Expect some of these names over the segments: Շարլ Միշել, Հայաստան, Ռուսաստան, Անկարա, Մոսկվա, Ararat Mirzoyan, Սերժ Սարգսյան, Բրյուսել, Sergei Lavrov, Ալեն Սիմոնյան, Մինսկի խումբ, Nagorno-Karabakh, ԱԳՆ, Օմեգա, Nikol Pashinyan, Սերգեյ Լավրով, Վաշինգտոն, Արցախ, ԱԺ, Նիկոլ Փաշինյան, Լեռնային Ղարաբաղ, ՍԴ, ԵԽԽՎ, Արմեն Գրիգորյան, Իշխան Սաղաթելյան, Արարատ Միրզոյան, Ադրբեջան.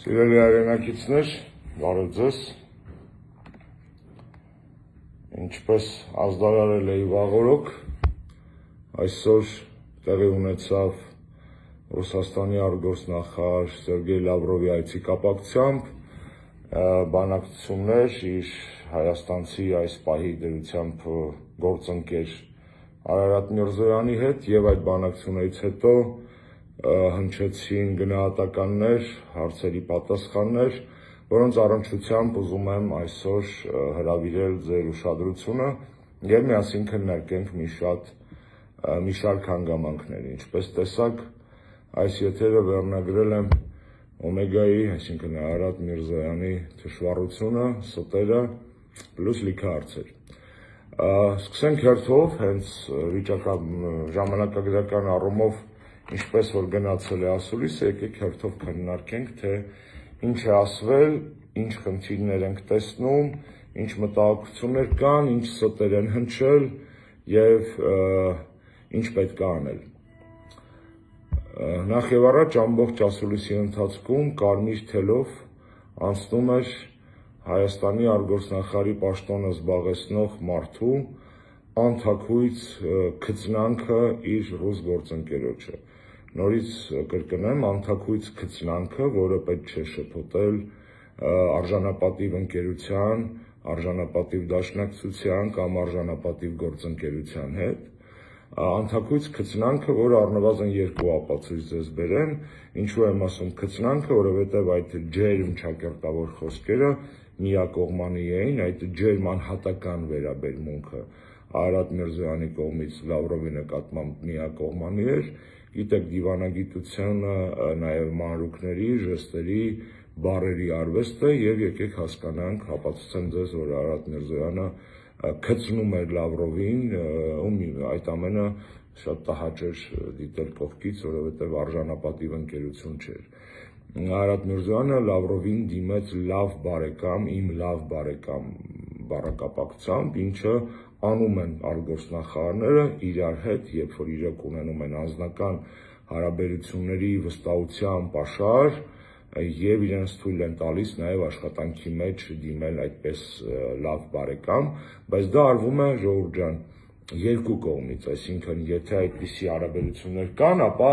Սիրելի նակիցներ, բարեձեզ։ Ինչպես ազդարարել էի վաղորոք, այսօր տեղի ունեցավ Ռուսաստանի արտգործնախարար Սերգեյ Լավրովի այցի կապակցությամբ բանակցություններ իր հայաստանցի այս պահի դերությամբ գործընկեր Արարատ Միրզոյանի հետ եւ այդ բանակցությունից հետո հնչեցին գնահատականներ, հարցերի պատասխաններ, որոնց առնչությամբ ուզում եմ այսօր հրավիրել ձեր ուշադրությունը եւ միասին քննարկենք մի շարք հանգամանքներ, ինչպես տեսաք, այս եթերը վերնագրել եմ Օմեգայի, այսինքն Արարատ Միրզոյանի թշվառությունը, ստերը, պլյուս լիքահարցեր։ Սկսենք հերթով, հենց ժամանակագրական առումով Ինչպես որ գնացել է ասուլիս, եկեք հերթով քննարկենք, թե ինչ է ասվել, ինչ խնդիրներ ենք տեսնում, ինչ մտահոգություններ կան, ինչ ստեր են հնչել եւ ինչ պետք է անել։ Նախ եւ առաջ ամբողջ ասուլիսի ընթացքում կարմիր թելով անցնում էր Հայաստանի արտգործնախարարի պաշտոնը զբաղեցնող մարդու անթաքույց քծնանքը իր ռուս գործընկերոջը։ Նորից կրկնեմ, անթաքույց քծնանքը, որը պետք չէ շփոթել արժանապատիվ ընկերության, արժանապատիվ դաշնակցության կամ արժանապատիվ գործընկերության հետ, անթաքույց քծնանքը, որը առնվազն երկու ապացույց ձեզ բերեմ, ինչու եմ ասում քծնանքը, որովհետև այդ ջերմ ճակերտավոր խոսքերը միակողմանի էին, այդ ջերմ անհատական վերաբերմունքը Արարատ Միրզոյանի կողմից Լավրովի նկատմամբ միակողմանի էր, Գիտեք, դիվանագիտությունը նաև մանրուքների, ժեստերի, բառերի արվեստ է եւ եկեք հասկանանք, հապացուցեմ ձեզ, որ Արարատ Միրզոյանը քծնում էր Լավրովին, ում այդ ամենը շատ տհաճ էր դիտել կողքից, որովհետեւ արժանապատիվ ընկերություն չէր։ Արարատ Միրզոյանը Լավրովին դիմեց լավ բարեկամ, իմ լավ բարեկամ բառակապակցությամբ, ինչը անում են արտգործնախարարները իրար հետ, երբ որ իրենք ունենում են անձնական հարաբերությունների վստահության պաշար եւ իրենց թույլ են տալիս նաեւ աշխատանքի մեջ դիմել այդպես լավ բարեկամ, բայց դա արվում է ժողովրդան երկու կողմից, այսինքն եթե այդպիսի հարաբերություններ կան, ապա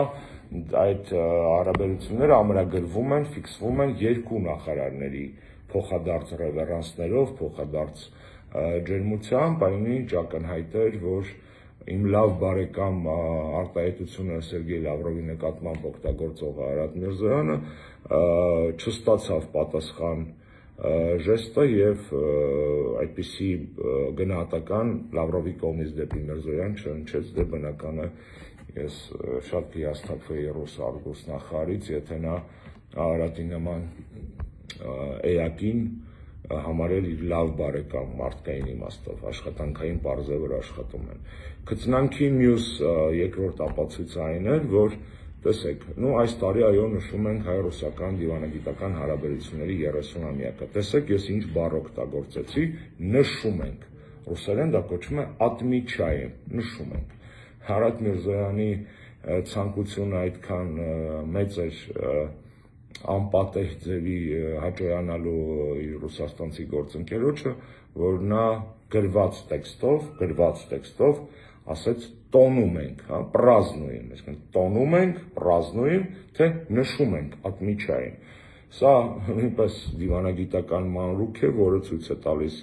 այդ հարաբերությունները ամրագրվում են, ֆիքսվում են երկու նախարարների փոխադարձ ռեվերանսներով, փոխադարձ ջերմությամբ, այնինչ ակնհայտ էր, որ իմ լավ բարեկամ արտահայտությունը Սերգեյ Լավրովի նկատմամբ օգտագործող Արարատ Միրզոյանը չստացավ պատասխան ժեստը եւ այդպիսի գնահատական Լավրովի կողմից դեպի Միրզոյան չընչեց, դե բնական է, ես շատ կհիասթափվեի ռուս արտգործնախարարից, եթե նա Արարատի նման էակին համարել իր լավ բարեկամ մարդկային իմաստով, աշխատանքային պարզը, որ աշխատում են։ Քծնանքի մյուս երկրորդ ապացույցը այն էր, որ տեսեք, այս տարի այո նշում ենք հայ-ռուսական դիվանագիտական հարաբերությունների 30-ամյակը։ Տեսեք, ես ինչ բառ օգտագործեցի, նշում ենք։ Ռուսերեն դա կոչվում է «Atmichaye», նշում ենք։ Արարատ Միրզոյանի ցանկությունը այդքան մեծ էր անպատեհ ձևի հաջողանալու իր ռուսաստանցի գործընկերոջը, որ նա գրված տեքստով ասաց տոնում ենք, հա, պրազնուին, այսինքն տոնում ենք, պրազնուին, թե նշում ենք «Atmichaye»-ին։ Սա նույնպես դիվանագիտական մանրուք է, որը ցույց է տալիս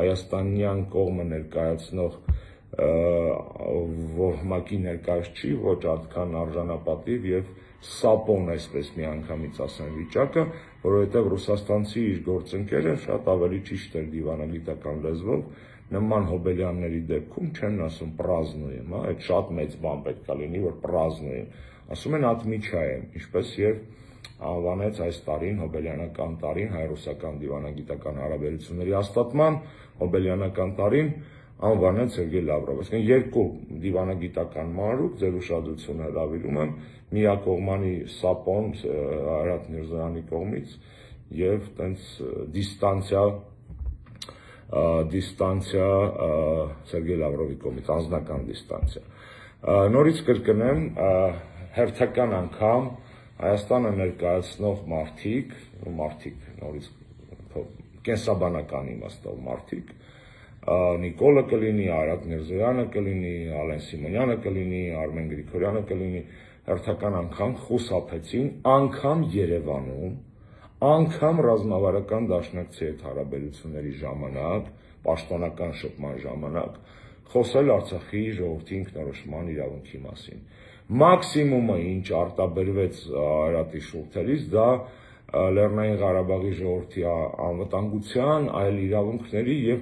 հայաստանյան կողմը ներկայացնող ոհմակի ներկայացուցիչ ոչ այդքան արժանապատիվ եւ սապոն այսպես միանգամից ասեմ վիճակը, որովհետեւ ռուսաստանցի իր գործընկերը շատ ավելի ճիշտ էր դիվանագիտական լեզվով, նման հոբելյանների դեպքում չեն ասում «պրազնուեմ», հա, այդ շատ մեծ բան պետք է լինի, որ «պրազնուեմ», ասում են «Atmichaye», ինչպես եւ անվանեց այս տարին, հոբելյանական տարին, հայ-ռուսական դիվանագիտական հարաբերությունների հաստատման հոբելյանական տարին անվանեց Սերգեյ Լավրովը։ Այսինքն երկու դիվանագիտական մանրուք ձեր ուշադրությունը հրավիրում եմ միակողմանի սապոն Արարատ Միրզոյանի կողմից եւ տենց դիստանցիա Սերգեյ Լավրովի կողմից, անձնական դիստանցիա։ Նորից կրկնեմ, հերթական անգամ Հայաստանը ներկայացնող մարդիկ, նորից կենսաբանական իմաստով մարդիկ, Նիկոլը կլինի, Արարատ Միրզոյանը կլինի, Ալեն Սիմոնյանը կլինի, Արմեն Գրիգորյանը կլինի, հերթական անգամ խուսափեցին, անգամ Երևանում, անգամ ռազմավարական դաշնակցի հետ հարաբերությունների ժամանակ, պաշտոնական շփման ժամանակ, խոսել Արցախի ժողովրդի ինքնորոշման իրավունքի մասին։ Մաքսիմումը ինչ արտաբերվեց Արարատի շուրթերից, դա Լեռնային Ղարաբաղի ժողովրդի անվտանգության, այլ իրավունքների եւ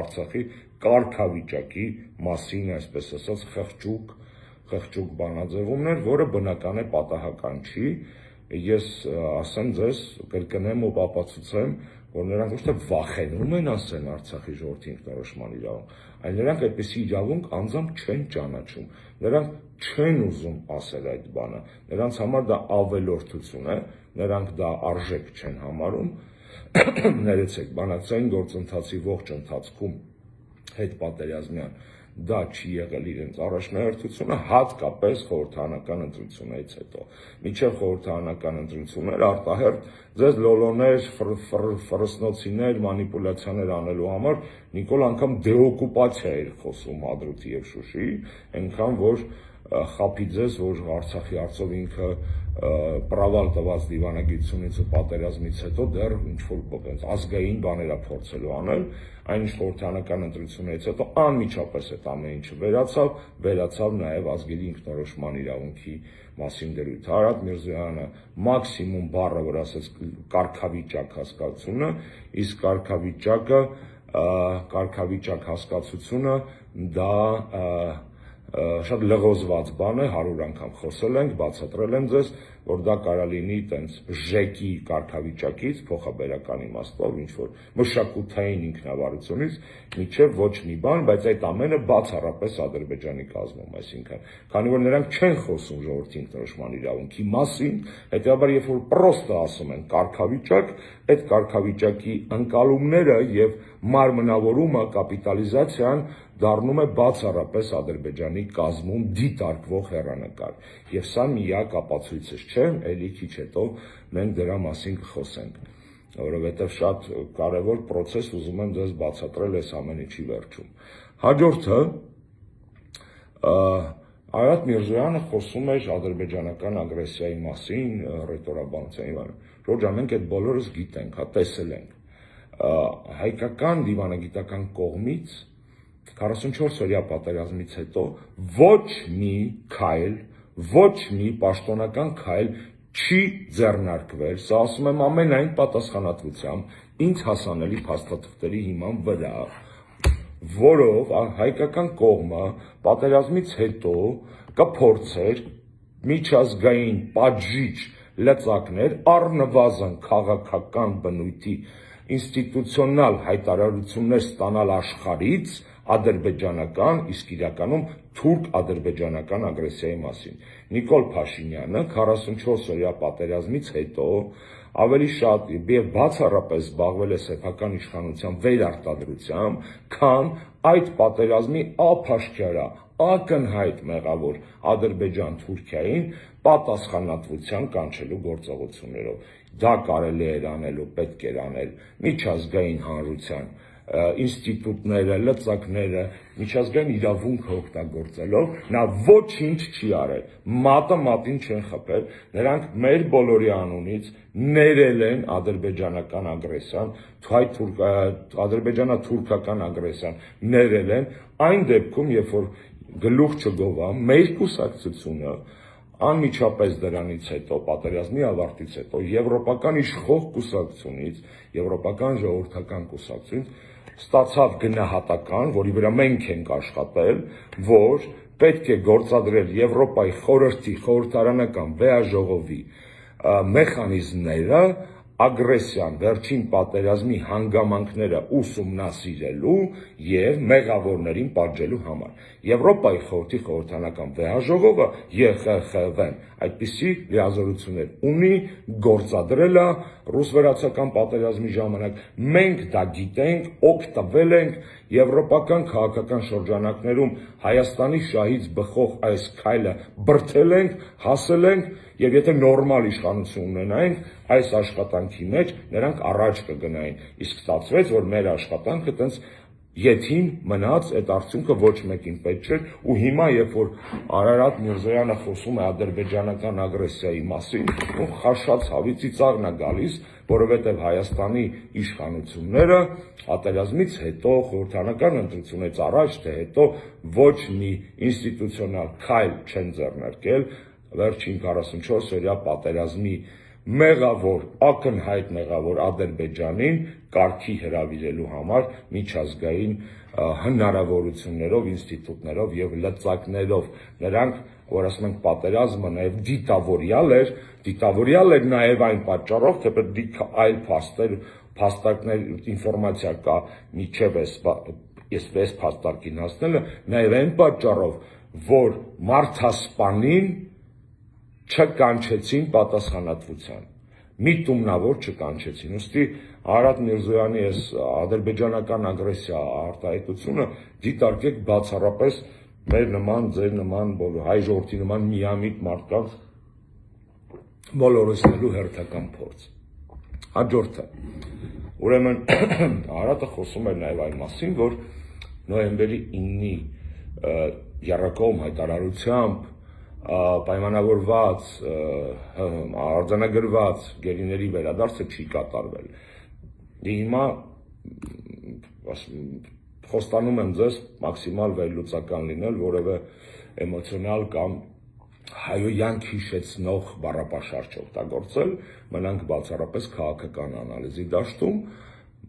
Արցախի կարգավիճակի մասին, այսպես ասած, խղճուկ բանաձևումներ, որը բնական է պատահական չի։ Ես ասեմ ձեզ, կրկնեմ ու ապացուցեմ, որ նրանք ոչ թե վախենում են ասեն Արցախի ժողովրդի ինքնորոշման իրավունք, այլ նրանք այդպիսի իրավունք անձամբ չեն ճանաչում, նրանք չեն ուզում ասել այդ բանը, նրանց համար դա ավելորդություն է, նրանք դա արժեք չեն համարում, ներեցեք, բանակցային գործընթացի ողջ ընթացքում հետպատերազմյան դա չի եղել իրենց առաջնահերթությունը, հատկապես խորհրդանական ընտրությունից հետո։ Մինչև խորհրդանական ընտրություններ արտահերթ ձեզ լոլոներ, ֆրսնոցիներ, մանիպուլյացիաներ անելու համար Նիկոլ անգամ դեօկուպացիա էր խոսում Հադրութի եւ Շուշի, այնքան որ խափի ձեզ, որ Արցախի արծով ինքը պրավալ տված դիվանագիտությունից ու պատերազմից հետո դեռ ինչ-որ ազգային բաներ է փորձելու անել, այն ինչ խորհրդանական ընտրությունից հետո անմիջապես այդ ամեն ինչը վերացավ նաև ազգերի ինքնորոշման իրավունքի մասին դերույթը։ Արարատ Միրզոյանը մաքսիմում բառը, որ ասաց կարգավիճակ հասկացությունը, իսկ կարգավիճակ հասկացությունը դա շատ լղոզված բան է, 100 անգամ խոսել ենք, բացատրել եմ ձեզ, որ դա կարա լինի տենց ժեկի կարգավիճակից, փոխաբերական իմաստով, ինչ-որ մշակութային ինքնավարությունից, մինչև ոչ մի բան, բայց այդ ամենը բացառապես Ադրբեջանի կազմում, այսինքն, քանի որ նրանք չեն խոսում ժողովրդի ինքնորոշման իրավունքի մասին, հետեւաբար երբ որ պրոստը ասում են կարգավիճակ, այդ կարգավիճակի ընկալումները եւ մարմնավորումը, կապիտալիզացիան դառնում է բացառապես Ադրբեջանի կազմում դիտարկվող հեռանկար, եւ սա միակ ապացույցը չէ, ելի քիչ հետո մենք դրա մասին կխոսենք, որովհետեւ շատ կարեւոր process ուզում եմ ձեզ բացատրել այս ամեն ինչի վերջում։ Հաջորդը Արարատ Միրզոյանը խոսում էր ադրբեջանական ագրեսիայի մասին, ռետորաբանության մասին։ Ժորժա, մենք այդ բոլորս գիտենք, հա տեսել ենք։ Հայկական դիվանագիտական կողմից 44-օրյա պատերազմից հետո ոչ մի քայլ, ոչ մի պաշտոնական քայլ չի ձեռնարկվել, սա ասում եմ ամենայն պատասխանատվությամբ, ինձ հասանելի փաստաթղթերի հիման վրա, որով հայկական կողմը պատերազմից հետո կփորձեր միջազգային պատժիչ լծակներ առնվազն քաղաքական բնույթի ինստիտուցիոնալ հայտարարություններ ստանալ աշխարից ադրբեջանական, իսկ իրականում թուրք-ադրբեջանական ագրեսիայի մասին։ Նիկոլ Փաշինյանը 44-օրյա պատերազմից հետո ավելի շատ եւ բացառապես զբաղվել է սեփական իշխանության վերարտադրությամբ, քան այդ պատերազմի ապաշկերա, ակնհայտ մեղավոր Ադրբեջան-Թուրքիային պատասխանատվության կանչելու գործողություններով։ Դա կարելի էր անել ու պետք էր անել միջազգային հանրության ինստիտուտները, լծակները, միջազգային իրավունքը օգտագործելով, նա ոչինչ չի արել, մատը մատին չեն խփել, նրանք մեր բոլորի անունից ներել են ադրբեջանական ագրեսիան, ադրբեջանա-թուրքական ագրեսիան ներել են, այն դեպքում, երբ որ գլուխ չգովա մեր կուսակցությունը, անմիջապես դրանից հետո, պատերազմի ավարտից հետո, եվրոպական իշխող կուսակցությունից, եվրոպական ժողովրդական կուսակցությունից ստացավ գնահատական, որի վրա մենք ենք աշխատել, որ պետք է գործադրել Եվրոպայի խորհրդի խորհրդարանական վեաժողովի մեխանիզմները ագրեսիան, վերջին պատերազմի հանգամանքները ուսումնասիրելու եւ մեղավորներին պատժելու համար։ Եվրոպայի խորհրդի խորհրդանական վեաժողովը ԵԽԽՎ-ն այդպիսի լիազորություններ ունի, գործադրել է ռուս-վրացական պատերազմի ժամանակ։ Մենք դա գիտենք, օգտվել ենք Եվրոպական քաղաքական շրջանակներում Հայաստանի շահից բխող այս քայլը բրթել ենք, հասել ենք, եւ եթե նորմալ իշխանություն ունենանք, այս աշխատանքի մեջ նրանք առաջ կգնային։ Իսկ ստացվեց, որ մեր աշխատանքը տենց եթին մնաց, այդ արդյունքը ոչ մեկին պետք չէ, ու հիմա երբ որ Արարատ Միրզոյանը խոսում է ադրբեջանական ագրեսիայի մասին, ու խաշած հավիցի ծաղն է գալիս, որովհետև Հայաստանի իշխանությունները պատերազմից հետո խորհրդանական ընտրությունից առաջ թե հետո ոչ մի ինստիտուցիոնալ քայլ չեն ձեռնարկել վերջին 44-օրյա պատերազմի մեղավոր, ակնհայտ մեղավոր Ադրբեջանին կարգի հրավիրելու համար միջազգային հնարավորություններով, ինստիտուտներով եւ լծակներով։ Նրանք, որ ասում են պատերազմը նաեւ դիտավորյալ էր նաեւ այն պատճառով, թե պետք է այլ փաստարկներ, ինֆորմացիա կա միջև էսպես փաստարկին հասնելը, նաեւ այն պատճառով, որ մարդասպանին չկանչեցին պատասխանատվության, միտումնավոր չկանչեցին, ուստի Արարատ Միրզոյանի այս ադրբեջանական ագրեսիա արտահայտությունը դիտարկեք բացառապես մեր նման, ձեր նման, հայ ժողովրդի նման միամիտ մարդկանց մոլորեցնելու հերթական փորձ։ Հաջորդը, ուրեմն Արարատը խոսում է նաև այն մասին, որ նոյեմբերի 9-ի եռակողմ հայտարարությամբ պայմանավորված, արձանագրված գերիների վերադարձը չի կատարվել։ Հիմա խոստանում եմ ձեզ մաքսիմալ վերլուծական լինել, որևէ էմոցիոնալ կամ հայոյանք հիշեցնող բառապաշար չօգտագործել, մնանք բացառապես քաղաքական անալիզի դաշտում,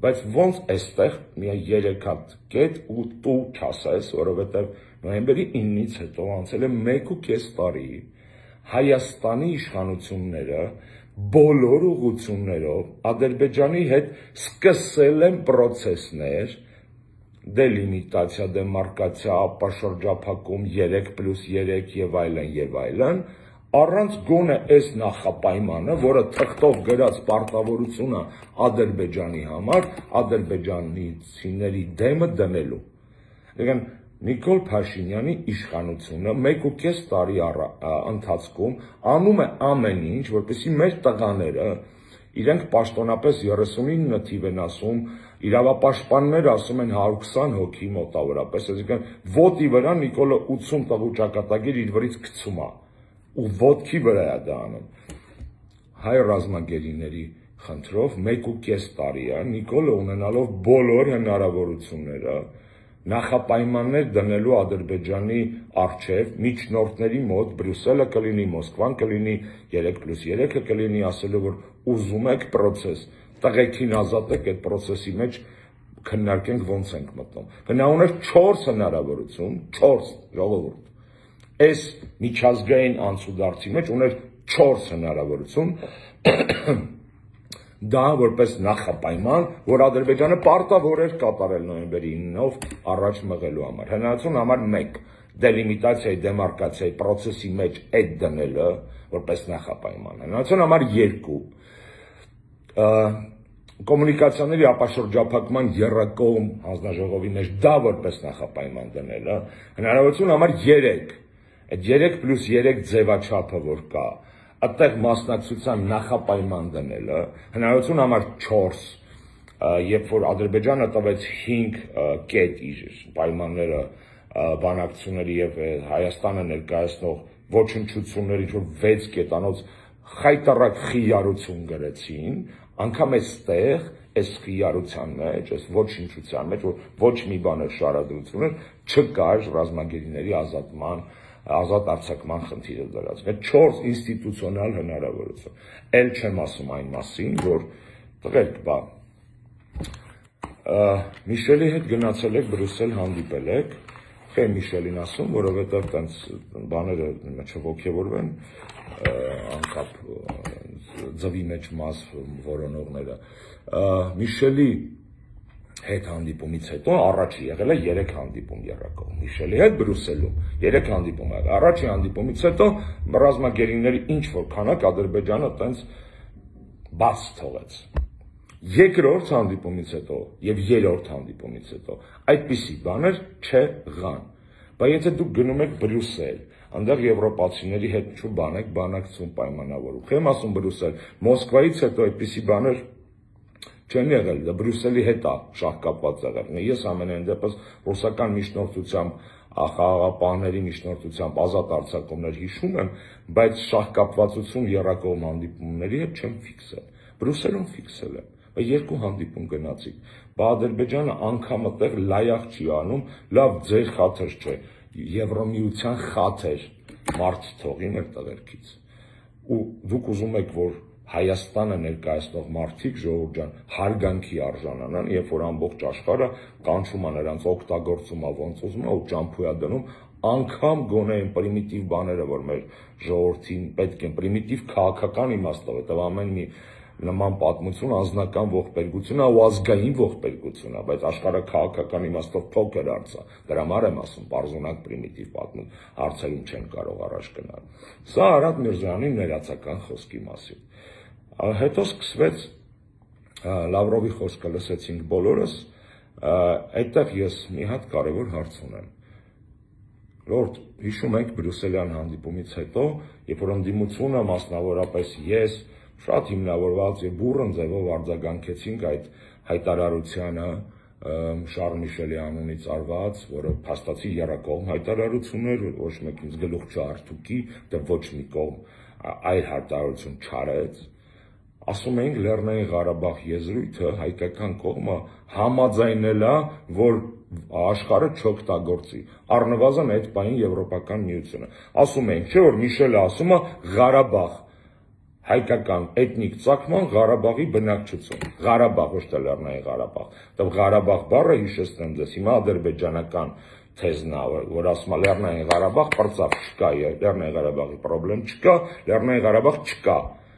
բայց ոնց այստեղ միայն 3 հատ կետ ու տու չասես, որովհետև նոյեմբերի 9-ից հետո անցել է 1.5 տարի, Հայաստանի իշխանությունները բոլոր ուղղություններով Ադրբեջանի հետ սկսել են պրոցեսներ, դելիմիտացիա, դեմարկացիա, ապաշրջափակում 3+3 եւ այլն, առանց գոնե այս նախապայմանը, որը թղթով գրած պարտավորությունը Ադրբեջանի համար, ադրբեջանցիների դեմը դնելու։ Եկան Նիկոլ Փաշինյանի իշխանությունը 1.5 տարի ընթացքում անում է ամեն ինչ, որպեսզի մեր տղաները իրենք պաշտոնապես 39 թիվ են ասում, իրավապաշտպանները ասում են 120 հոգի մոտավորապես, այսինքն ոտի վրա Նիկոլը 80 տղու ճակատագիր իր վրից գցում է, ու ոտքի վրա է դա անում։ Հայ ռազմագերիների խնդրով 1.5 տարի է Նիկոլը ունենալով բոլոր հնարավորությունները նախապայմաններ դնելու Ադրբեջանի առջև, միջնորդների մոտ, Բրյուսելը կլինի, Մոսկվան կլինի, 3+3-ը կլինի, ասելու որ ուզում եք պրոցես, տղեքին ազատեք, այդ պրոցեսի մեջ քննարկենք ոնց ենք մտնում։ Գնահատել 4 հնարավորություն, 4 ժողովուրդ։ Այս միջազգային անցուդարձի մեջ ուներ 4 հնարավորություն, դա որպես նախապայման, որ Ադրբեջանը պարտավոր էր կատարել նոյեմբերի 9-ով առաջ մղելու համար։ Հնարավորություն համար 1. Դելիմիտացիայի, դեմարկացիայի պրոցեսի մեջ այդ դնելը որպես նախապայման։ Հնարավորություն համար 2. Կոմունիկացիաների ապաշրջափակման եռակողմ հանձնաժողովի մեջ դա որպես նախապայման դնելը։ Հնարավորություն համար 3. Այդ 3+3 ձևաչափը որ կա, այդտեղ մասնակցության նախապայման դնելը, հնարավորություն համար 4, երբ որ Ադրբեջանը տվեց 5 կետ իր պայմանները բանակցությունների եւ Հայաստանը ներկայացնող ոչնչությունների, ինչ որ 6 կետանոց խայտարակ խիարություն գրեցին, անգամ այստեղ այս խիարության մեջ, այս ոչնչության մեջ, որ ոչ մի բան շարադրություն չկար ռազմագերիների ազատ արձակման խնդիրը դրած։ 4 ինստիտուցիոնալ հնարավորություն։ Էլ չեմ ասում այն մասին, որ տղերք, Միշելի հետ գնացել եք Բրյուսել, հանդիպել եք, թե Միշելին ասում, որովհետև տենց բաները մեջը ոգևորվեն, անկապ ձվի մեջ մաս որոնողները։ Միշելի հետ հանդիպումից հետո առաջի եղել է 3 հանդիպում եռակողմ, Միշելի հետ Բրյուսելում 3 հանդիպում եղել, առաջի հանդիպումից հետո ռազմագերիների ինչ որ քանակ Ադրբեջանը տենց բաց թողեց։ Երկրորդ հանդիպումից հետո եւ երրորդ հանդիպումից հետո այդպիսի բաներ չեղան։ Բայց եթե դուք գնում եք Բրյուսել, այնտեղ եվրոպացիների հետ չբանեք, բանակցում պայմանավորում։ Եմ ասում Բրյուսել, Մոսկվայից հետո այդպիսի բաներ չեն եղել, դա Բրյուսելի հետ է շահ կապված եղել։ Ես ամենայն դեպս ռուսական միջնորդությամբ, խաղաղապահների միջնորդությամբ ազատ արձակումներ հիշում եմ, բայց շահ կապվածություն եռակողմ հանդիպումների հետ չեմ ֆիքսել։ Բրյուսելում ֆիքսել եմ։ Երկու հանդիպում գնացիք, Ադրբեջանը անգամ այդտեղ լայախ չի անում, լավ ձեր խաթեր չէ, Եվրոմիության խաթեր մարդ թողին էր տղերքից։ Ու դուք ուզում եք, որ Հայաստանը ներկայացնող մարդիկ, ժողովուրդ ջան, հարգանքի արժանանան, երբ որ ամբողջ աշխարհը կանչում է նրանց, օգտագործում է ոնց ուզում է ու ճամփույա դնում, անգամ գոնե այն պրիմիտիվ բաները, որ մեր ժողովրդին պետք են, պրիմիտիվ քաղաքական իմաստով, այտեղ ամեն մի նման պատմություն անձնական ողբերգություն է ու ազգային ողբերգություն է, բայց աշխարհը քաղաքական իմաստով փոքր արծ է, դրա համար եմ ասում, բարձունակ պրիմիտիվ պատմություն, հարցերում չեն կարող առաջ գնալ։ Սա Արարատ Միրզոյանի ներածական խոսքի մասին։ Հետո սկսվեց Լավրովի խոսքը լսեցինք բոլորս, այդտեղ ես մի հատ կարևոր հարց ունեմ։ Լորդ, հիշում եք Բրյուսելյան հանդիպումից հետո, երբ որ ընդդիմությունը մասնավորապես ես շատ հիմնավորված եւ բուրըն ձևով արձագանքեցինք այդ հայտարարությանը Շարլ Միշելի անունից արված, որը փաստացի եռակողմ հայտարարություն էր, ոչ մեկից գլուխ չարթուկի, դա ոչ մի կողմ այլ հայտարարություն չարեց։ Ասում էինք Լեռնային Ղարաբաղ եզրույթը հայկական կողմը համաձայնել է, որ աշխարհը չօգտագործի։ Առնվազն այդ պահին Եվրոպական միությունը։ Ասում էինք, չէ՞ որ Միշելը ասում է Ղարաբաղ հայկական էթնիկ ցակման Ղարաբաղի բնակչություն, Ղարաբաղ ոչ թե Լեռնային Ղարաբաղ, դեռ Ղարաբաղ բառը հիշեցնեմ ձեզ, հիմա ադրբեջանական թեզն է, որ ասում է Լեռնային Ղարաբաղ պարզապես չկա, Լեռնային Ղարաբաղի խնդրեմ չկա, Լեռնային Ղարաբաղ չկա։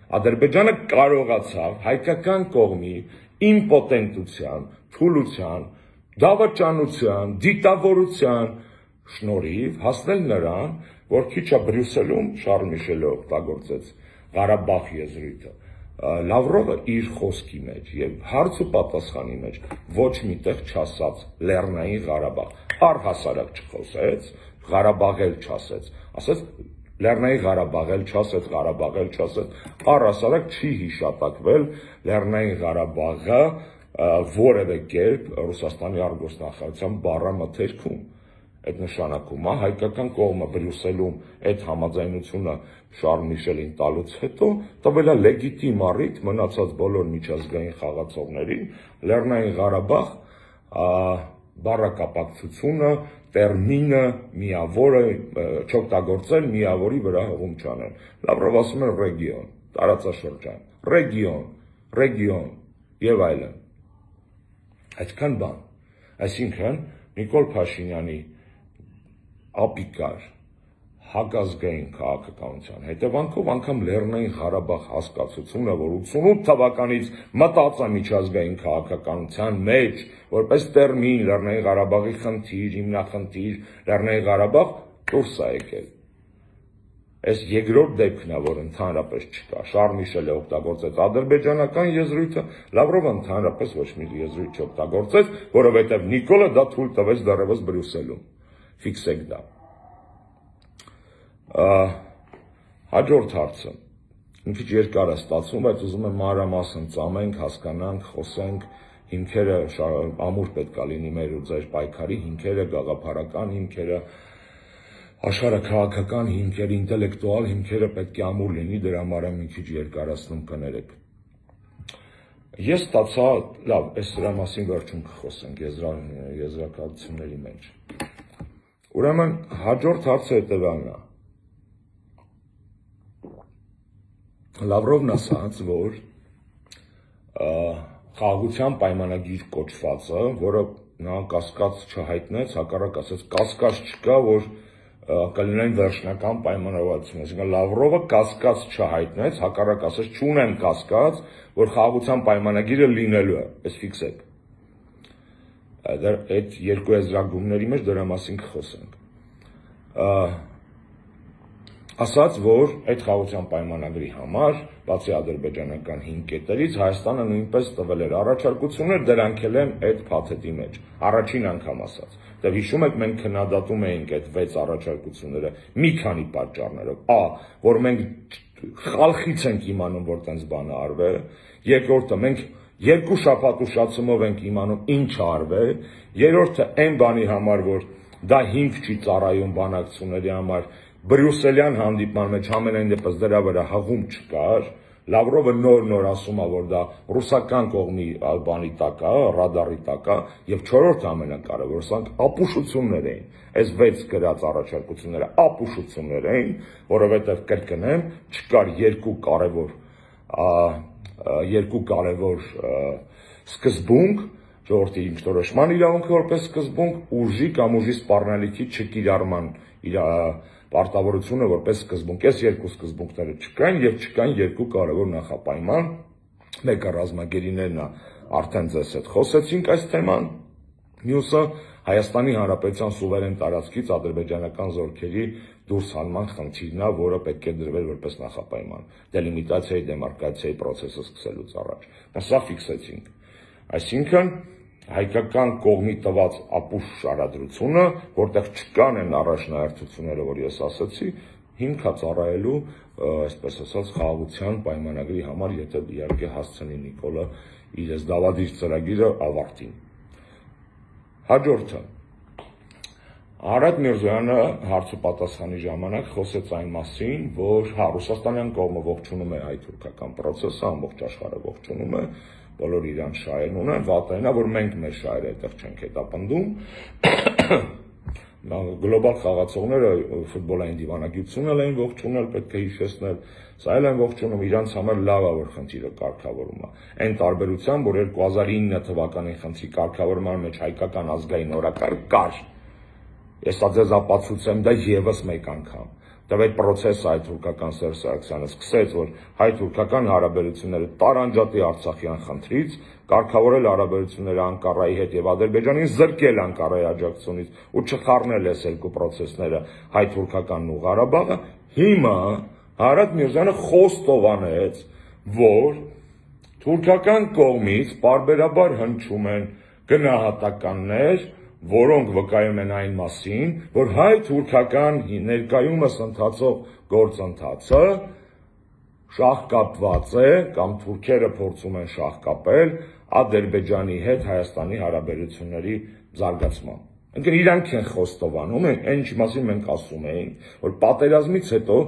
Ադրբեջանը կարողացավ հայկական կողմի իմպոտենտության, թուլության, դավաճանության, դիտավորության շնորհիվ հասնել նրան, որ քիչ է Բրյուսելում Շարլ Միշելը օգտագործեց Ղարաբաղ եզրույթը, Լավրովը իր խոսքի մեջ եւ հարց ու պատասխանի մեջ ոչ միտեղ չասաց Լեռնային Ղարաբաղ։ Առհասարակ չխոսեց, Ղարաբաղել չասեց, ասաց Լեռնային Ղարաբաղել չասեց, Ղարաբաղել չասեց, առհասարակ չի հիշատակվել Լեռնային Ղարաբաղը որևէ կերպ Ռուսաստանի արտգործնախարարության բառամթերքում։ Այդ նշանակում է հայկական կողմը Բրյուսելում այդ համաձայնությունը Շարլ Միշելին տալուց հետո տվել է լեգիտիմ առիթ մնացած բոլոր միջազգային խաղացողներին Լեռնային Ղարաբաղ բառակապակցությունը, տերմինը, միավորը չօգտագործել, միավորի վրա հողում չանել։ Լավրով ասում է ռեգիոն, տարածաշրջան, ռեգիոն եւ այլն։ Այդքան բան։ Այսինքն Նիկոլ Փաշինյանի ապիկար հակազգային քաղաքականության հետևանքով անգամ Լեռնային Ղարաբաղ հասկացությունը, որ 88 թվականից մտած է միջազգային քաղաքականության մեջ, որպես տերմին Լեռնային Ղարաբաղի խնդիր, հիմնախնդիր, Լեռնային Ղարաբաղ դուրս է եկել։ Այս երկրորդ դեպքն է, որ ընդհանրապես չկա։ Շարլ Միշելը օգտագործեց ադրբեջանական եզրույթը, Լավրովը ընդհանրապես ոչ մի եզրույթ չօգտագործեց, որովհետև Նիկոլը դա թույլ տվեց դեռևս Բրյուսելում։ Ֆիքսեք դա։ Հաջորդ հարցը, ինչ երկար է ստացվում, բայց ուզում եմ մանրամասն ծամենք, հասկանանք, խոսենք, հիմքերը ամուր պետք է լինի մեր ու ձեր պայքարի հիմքերը, գաղափարական հիմքերը, աշխարհաքաղաքական հիմքերը, ինտելեկտուալ հիմքերը պետք է ամուր լինի, դրա համար եմ մի քիչ երկարացնում, կներեք։ Ես ստացա, լավ, այս դրա մասին վերջում կխոսենք եզրակացությունների մեջ։ Ուրեմն հաջորդ հարցը հետևյալն է։ Լավրովն ասաց, որ խաղաղության պայմանագիր կոչվածը, որը նա կասկած չհայտնեց, հակառակ ասաց, կասկած չկա, որ կլինեն վերջնական պայմանավորվածություն։ Այսինքն Լավրովը կասկած չհայտնեց, հակառակ ասաց, չունեն կասկած, որ խաղաղության պայմանագիրը լինելու է, այս ֆիքսեք։ Այդ երկու եզրակացումների մեջ դրա մասին կխոսենք։ Ասաց, որ այդ խաղության պայմանագրի համար, բացի ադրբեջանական 5 կետերից, Հայաստանը նույնպես տվել էր առաջարկություններ, դրանք էլ այդ փաթեթի մեջ։ Առաջին անգամ ասաց, դեռ հիշում եք, մենք քննադատում էինք այդ 6 առաջարկությունները մի քանի պատճառներով։ Ա, որ մենք խալխից ենք իմանում, որ տենց բանը արվել, երկրորդը մենք երկու շաբաթ ուշացումով ենք իմանում ինչ արվել, երրորդը այն բանի համար, որ դա 5 չի ծառայում բանակցությունների համար, Բրյուսելյան հանդիպման մեջ ամենայն դեպս դրա վրա հղում չկար, Լավրովը նոր-նոր ասում է, որ դա ռուսական կողմի բանի տակ է, ռադարի տակ է, եւ չորրորդ ամենակարևորը, սրանք ապուշություններ էին, այս 6 գրած առաջարկությունները ապուշություններ էին, որովհետեւ կրկնեմ, չկար երկու կարևոր սկզբունք, ժողովրդի ինքնորոշման իրավունքը որպես սկզբունք, ուժի կամ ուժի սպառնալիքի չկիրառման պարտավորությունը որպես սկզբունք, այս երկու սկզբունքները չկան եւ չկան երկու կարևոր նախապայման, մեկը ռազմագերիներն է, արդեն ձեզ հետ խոսեցինք այս թեման, մյուսը Հայաստանի Հանրապետության սուվերեն տարածքից ադրբեջանական զորքերի դուրս հանման խնդիրն է, որը պետք է դրվել որպես նախապայման, դելիմիտացիայի, դեմարկացիայի պրոցեսը սկսելուց առաջ։ Սա ֆիքսեցինք։ Այսինքն հայկական կողմի տված ապուշ շարադրությունը, որտեղ չկան են առաջնահերթությունները, որ ես ասացի, հիմք է ծառայելու, այսպես ասած, խաղաղության պայմանագրի համար, եթե իհարկե հասցնի Նիկոլը իր այս դավադիր ծրագիրը ավարտին։ Հաջորդը Արարատ Միրզոյանը հարց ու պատասխանի ժամանակ խոսեց այն մասին, որ Ռուսաստանյան կողմը ողջունում է այդ թուրքական պրոցեսը, ամբողջ աշխարհը ողջունում է, բոլոր իրան շահերն ունեն, վատենա, որ մենք մեր շահերը այդտեղ չենք հետապնդում, գլոբալ խաղացողները ֆուտբոլային դիվանագիտությունը լայն ողջունել, պետք է հիշեցնել, սա էլ են ողջունում, իրանց համար լավ է, որ խնդիրը կարգավորում է։ Այն տարբերությամբ, որ 2009 թվականի խնդրի կարգավորման մեջ հայկական ազգային օրակարգ կար, ես սա ձեզ ապացուցեմ, դա ևս մեկ անգամ։ Եվ այդ պրոցեսը այդ թուրքական Սերժ Սարգսյանը սկսեց, որ հայ-թուրքական հարաբերությունները տարանջատի Արցախյան խնդրից, կարգավորել հարաբերությունները Անկարայի հետ եւ Ադրբեջանին զրկել Անկարայի աջակցությունից ու չխառնել այս երկու պրոցեսները հայ-թուրքականն ու Ղարաբաղը, հիմա Արարատ Միրզոյանը խոստովանեց, որ թուրքական կողմից պարբերաբար հնչում են գնահատականներ որոնք վկայում են այն մասին, որ հայ-թուրքական ներկայումս ընթացող գործընթացը շահկապված է կամ թուրքերը փորձում են շահկապել Ադրբեջանի հետ Հայաստանի հարաբերությունների զարգացման։ Ընկեր իրանք են խոստովանում, այն ինչի մասին մենք ասում էինք, որ պատերազմից հետո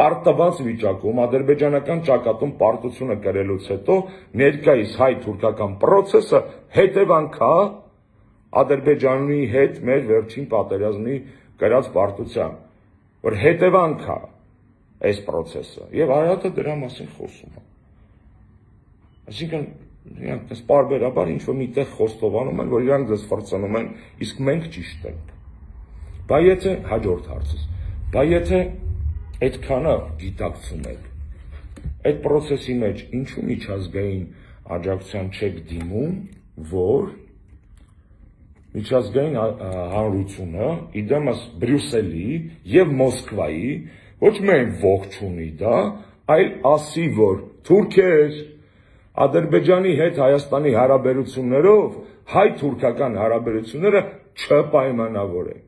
պարտված վիճակում ադրբեջանական ճակատում պարտությունը կրելուց հետո ներկայիս հայ-թուրքական պրոցեսը հետևանք է Ադրբեջանի հետ մեր վերջին պատերազմի կրած պարտության, որ հետևանք է այս պրոցեսը, եւ Արարատը դրա մասին խոսում է։ Այսինքն, իրանք այս պարբերաբար ինչ որ միտեղ խոստովանում են, որ իրանք դες ֆրցնում են, իսկ մենք ճիշտ ենք։ Բայց եթե հաջորդ հարցը, բայց եթե այդքանը դիտակցում եք, այդ պրոցեսի մեջ ինչու միջազգային աջակցության չեք դիմում, որ միջազգային հանրությունը, իդեմս Բրյուսելի եւ Մոսկվայի, ոչ միայն ողջունի դա, այլ ասի, որ թուրքեր Ադրբեջանի հետ Հայաստանի հարաբերություններով հայ-թուրքական հարաբերությունները չպայմանավորեն։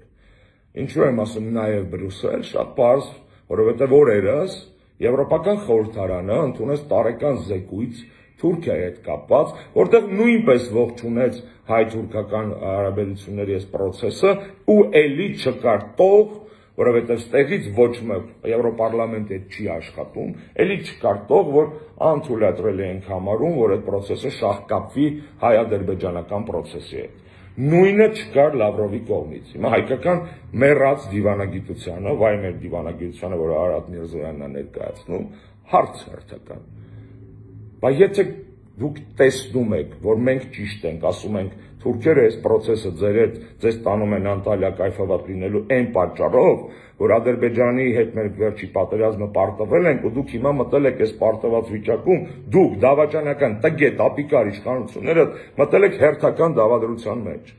Ինչու եմ ասում նաեւ Բրյուսել, շատ պարզ, որովհետեւ օրերս Եվրոպական խորհրդարանը ընդունեց տարեկան զեկույց Թուրքիայի հետ կապված, որտեղ նույնպես ողջունեց հայ-թուրքական հարաբերությունների այս պրոցեսը ու էլի չկար տող, որովհետև ստեղից ոչ մեկ Եվրոպարլամենտը չի աշխատում, էլի չկար տող, որ անթույլատրելի ենք համարում, որ այդ պրոցեսը շահկապվի հայ-ադրբեջանական պրոցեսի հետ։ Նույնը չկար Լավրովի կողմից։ Հիմա հայկական մեռած դիվանագիտությանը, վայ մեր դիվանագիտությանը, որ Արարատ Միրզոյանն է ներկայացնում, հարց հերթական։ Բայց եթե դուք տեսնում եք, որ մենք ճիշտ ենք, ասում ենք, թուրքերը այս պրոցեսը ձեր հետ ձեզ տանում են Անտալիա կայֆաբադ լինելու այն պատճառով, որ Ադրբեջանի հետ մեր վերջի պատերազմը պարտվել ենք ու դուք հիմա մտել եք այս պարտված վիճակում, դուք դավաճանական տգետ ապիկար իշխանությունները մտել եք հերթական դավադրության մեջ։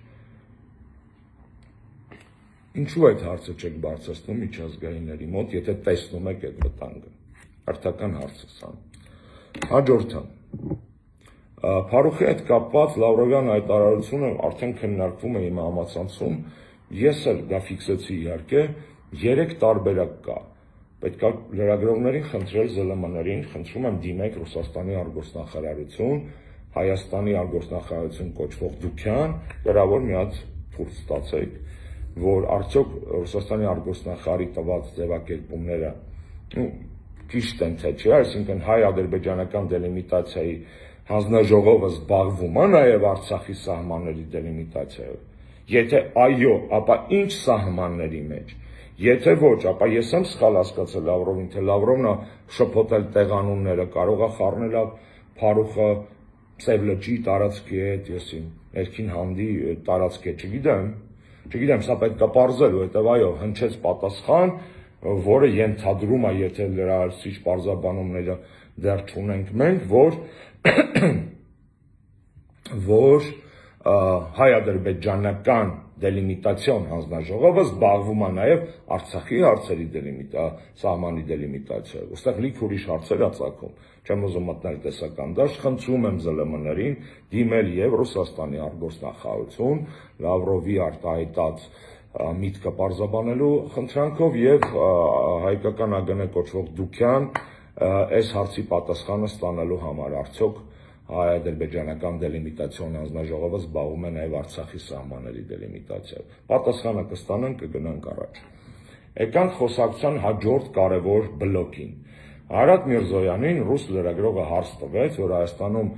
Ինչու այդ հարցը չեք բարձրացնում միջազգայինների մոտ, եթե տեսնում եք այդ վտանգը։ Հերթական հարցը սա։ Հաջորդը։ Փարուխի հետ կապված Լավրովյան հայտարարությունը արդեն քննարկվում է իմ համացանցում։ Ես էլ դա ֆիքսեցի իհարկե, 3 տարբերակ կա։ Պետք է լրագրողներին խնդրել ԶԼՄ-ներին, խնդրում եմ դիմեք Ռուսաստանի արտգործնախարարություն, Հայաստանի արտգործնախարարություն կոչվող դուքյան, դրավոր միած փորձ ստացեք, որ արդյոք Ռուսաստանի արտգործնախարարի տված ձևակերպումները ճիշտ են թե չէ, այսինքն հայ-ադրբեջանական դելիմիտացիայի հանձնաժողովը զբաղվում է նաև Արցախի սահմանների դելիմիտացիայով։ Եթե այո, ապա ինչ սահմանների մեջ։ Եթե ոչ, ապա ես եմ սխալ հասկացել Լավրովին, թե Լավրովն է շփոթել տեղանունները, կարող է խառնել Փարուխը Սև լճի տարածքի հետ, եսին, ներքին հանդի տարածքի հետ, չգիտեմ, սա պետք է պարզել, որովհետև այո, հնչեց պատասխան, որը ենթադրում է, եթե լրացիչ պարզաբանումները դեռ չունենք մենք, որ հայ-ադրբեջանական դելիմիտացիոն հանձնաժողովը զբաղվում է նաև Արցախի հարցերի սահմանի դելիմիտացիայով։ Ոստեղ լիք ուրիշ հարցեր է ծագում։ Չեմ ուզում մտնել տեսական դաշտ, խնդրում եմ ԶԼՄ-ներին դիմել եւ Ռուսաստանի արտգործնախարարություն, Լավրովի արտահայտած միտքը պարզաբանելու խնդրանքով եւ հայկական ԱԳՆ կոչվող դուքյան այս հարցի պատասխանը ստանալու համար արդյոք հայ-ադրբեջանական դելիմիտացիոն հանձնաժողովը զբաղվում է նաև Արցախի սահմանների դելիմիտացիայով։ Պատասխանը կստանանք, կգնանք առաջ։ Եկանք խոսակցության հաջորդ կարևոր բլոկին։ Արարատ Միրզոյանին ռուս լրագրողը հարց տվեց, որ Հայաստանում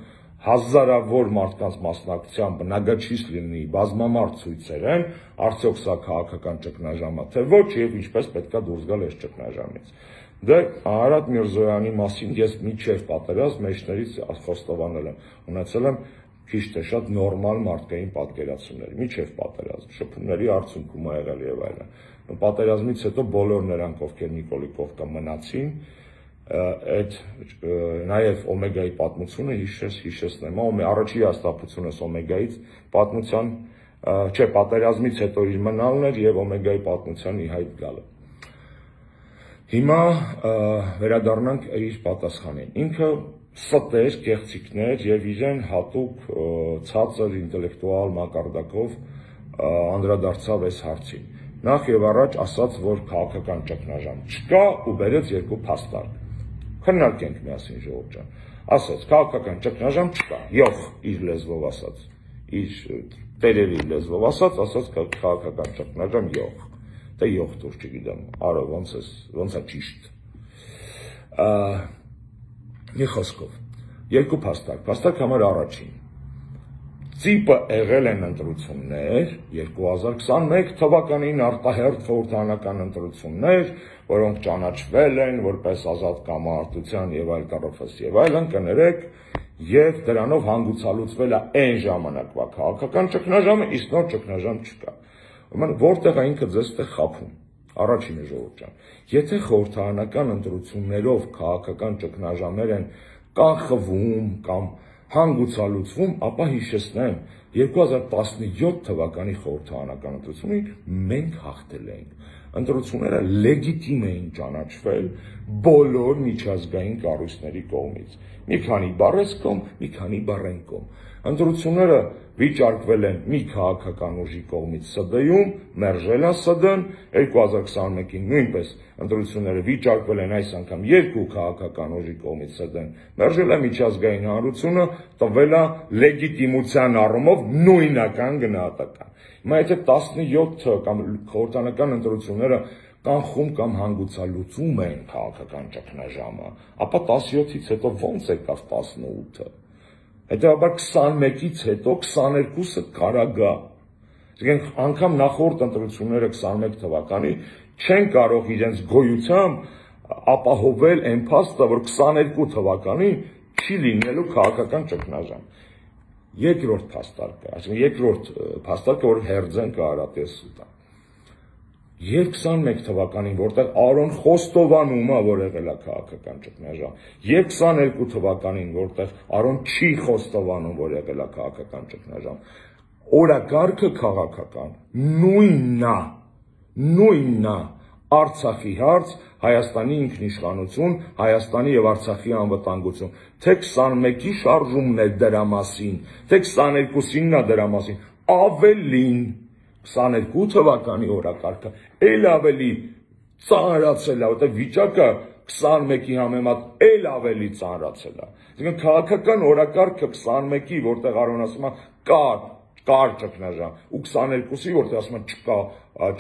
հազարավոր մարդկանց մասնակցությամբ բնագաչիս լինի բազմամարդ ցույցեր են, արդյոք սա քաղաքական ճգնաժամ է, թե ոչ, եւ ինչպես պետք է դուրս գալ այս ճգնաժամից։ Դե Արարատ Միրզոյանի մասին ես միջև պատերազմ մեջներից խոստովանել եմ, ունեցել եմ քիչ թե շատ նորմալ մարդկային պատկերացումներ, միջև պատերազմ, շփումների արդյունքում է եղել եւ այլն։ Պատերազմից հետո բոլոր նրանք, ովքեր Նիկոլիկովկա մնացին, այդ նաեւ օմեգայի պատմությունը հիշեցնեմ, առաջի հաստատությունս օմեգայից պատմության, չէ, պատերազմից հետո իր մնալն էր եւ օմեգայի պատմության ի հայտ գալը։ Հիմա վերադառնանք իր պատասխանին։ Ինքը ստեր, կեղծիքներ եւ իրեն հատուկ ցածր ինտելեկտուալ մակարդակով անդրադարձավ այս հարցին։ Նախ եւ առաջ ասաց, որ քաղաքական ճգնաժամ չկա ու բերեց երկու փաստարկ։ Քննարկենք միասին, ժողովուրդ ջան։ Ասաց, քաղաքական ճգնաժամ չկա։ Յոխ, իր լեզվով ասաց, իր տերերի լեզվով ասաց, քաղաքական ճգնաժամ յոխ։ Դե յոխ դուր չգիտեմ, արա ոնց է ճիշտ։ Մի խոսքով երկու փաստարկ համար առաջին ՑԻՊ-ը եղել են ընտրություններ 2021 թվականին արտահերթ խորհրդանական ընտրություններ, որոնք ճանաչվել են որպես ազատ կամարտության եւ այլ կառույց եւ այլն, կներեք, եւ դրանով հանգուցալուծվել է այն ժամանակվա քաղաքական ճգնաժամը, իսկ նոր ճգնաժամ չկա։ Որտեղ է ինքը ձեզ տեղ խաբում, առաջինը ժողովուրդ ջան, եթե խորհրդարանական ընտրություններով քաղաքական ճգնաժամեր են կանխվում կամ հանգուցալուծվում, ապա հիշեցնեմ 2017 թվականի խորհրդարանական ընտրությունին մենք հաղթել էինք։ Ընտրությունները լեգիտիմ էին ճանաչվել բոլոր միջազգային կառույցների կողմից։ Մի քանի բառ էս կողմ, մի քանի բառ այն կողմ։ Ընտրությունները վիճարկվել են մի քաղաքական ուժի կողմից ՍԴ-ում, մերժել է ՍԴ-ն, 2021-ին նույնպես ընտրությունները վիճարկվել են այս անգամ երկու քաղաքական ուժի կողմից ՍԴ-ն, մերժել է միջազգային հանրությունը, տվել է լեգիտիմության առումով նույնական գնահատական։ Հիմա եթե 17-ը կամ խորհրդանական ընտրությունները կանխում կամ հանգուցալուծում են քաղաքական ճգնաժամը, ապա 17-ից հետո ոնց եկավ 18-ը։ Հետևաբար 21-ից հետո 22-ը կարա գա։ Իսկ անգամ նախորդ ընտրությունները 21 թվականի չեն կարող իրենց գոյությամբ ապահովել այն փաստը, որ 22 թվականի չի լինելու քաղաքական ճգնաժամ։ Երկրորդ փաստարկը, այսինքն երկրորդ փաստարկը, որ հերձենք արատեսուտա։ Եվ 21 թվականին, որտեղ Արոն խոստովանումա, որ եղել է քաղաքական ճգնաժամ, եւ 22 թվականին, որտեղ Արոն չի խոստովանում, որ եղել է քաղաքական ճգնաժամ, օրակարգը քաղաքական նույնն է, նույնն է Արցախի հարց, Հայաստանի ինքնիշխանություն, Հայաստանի եւ Արցախի անվտանգություն, թե 21-ի շարժումն է դրա մասին, թե 22-ին է դրա մասին, ավելին 22 թվականի օրակարգը ել ավելի ծանրացել է, որտեղ վիճակը 21-ի համեմատ ել ավելի ծանրացել է։ Այսինքն քաղաքական օրակարգը 21-ի, որտեղ Արոնն ասում է կար ճգնաժամ, ու 22-ի, որտեղ ասում է չկա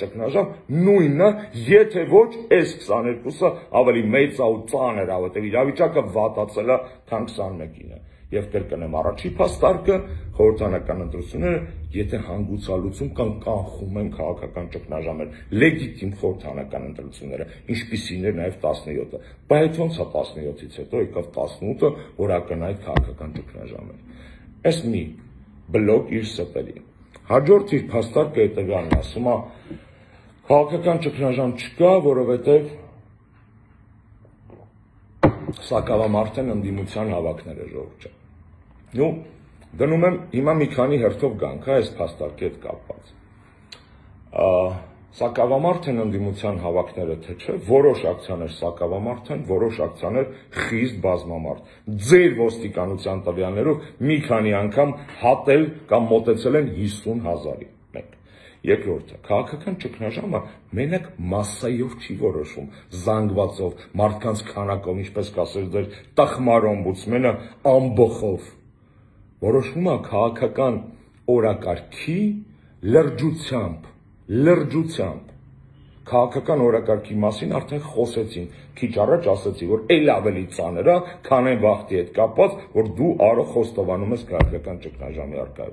ճգնաժամ, նույնը, եթե ոչ այս 22-ը ավելի մեծ է ու ծանր է, որտեղ իրավիճակը վատացել է, քան 21-ին։ Եվ կրկնեմ առաջի փաստարկը, խորհրդանական ընտրությունները, եթե հանգուցալություն կան, կանխում են քաղաքական ճգնաժամերը, լեգիտիմ խորհրդանական ընտրությունները, ինչպիսին էր նաև 17-ը, բայց ոնց է 17-ից հետո եկավ 18-ը, որ ակնհայտ քաղաքական ճգնաժամեր։ Այս մի բլոկ իր սպելի։ Հաջորդ իր փաստարկը հետևյալն ասում է, քաղաքական ճգնաժամ չկա, որովհետև սակավամարտն ընդդիմության հավաքներ է ժողովուրդը։ Նու դնում եմ հիմա մի քանի հերթով գանք այս փաստարկի հետ կապված։ Սակավամարտն ընդդիմության հավաքները թե չէ, որոշ ակցիաներ սակավամարտ են, որոշ ակցիաներ խիստ բազմամարտ։ Ձեր ոստիկանության տվյալներով մի քանի անգամ հատել կամ մոտեցել են 50,000-ի։ Երկրորդը, քաղաքական ճգնաժամը մենակ massայով չի որոշվում, զանգվածով, մարդկանց քանակով, ինչպես կասեր ձեր տխմար օմբուդսմենը, ամբողով որոշվում է քաղաքական օրակարգի լրջությամբ քաղաքական օրակարգի մասին արդեն խոսեցին, քիչ առաջ ասացի, որ ել ավելի ծանր է, քան այն վախտի հետ կապված, որ դու արո խոստովանում ես քաղաքական ճգնաժամի արկայությունը։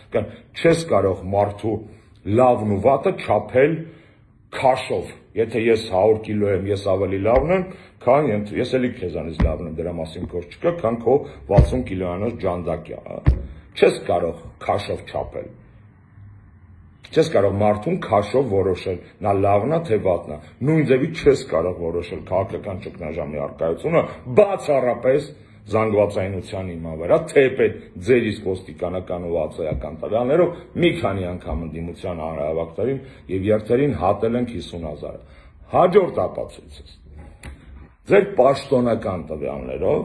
Կան չես կարող մարդու լավն ու վատը չափել քաշով, եթե ես 100 կիլո եմ, ես ավելի լավն եմ, քան ես էլի քեզանից լավն եմ, դրա մասին գործ չկա, քան քո 60 կիլոանոց ջանդակը։ Չես կարող քաշով չափել։ Չես կարող մարդուն քաշով որոշել, նա լավն է թե վատն է։ Նույն ձևից չես կարող որոշել քաղաքական ճգնաժամի արկայությունը, բացառապես զանգվածայնության հիման վրա, թեպետ ձեր իսկ ոստիկանական ու ացայական տվյալներով մի քանի անգամ ընդդիմության հանրահավաքներին եւ երթերին հատել են 50,000-ը։ Հաջորդ ապացույցս։ Ձեր պաշտոնական տվյալներով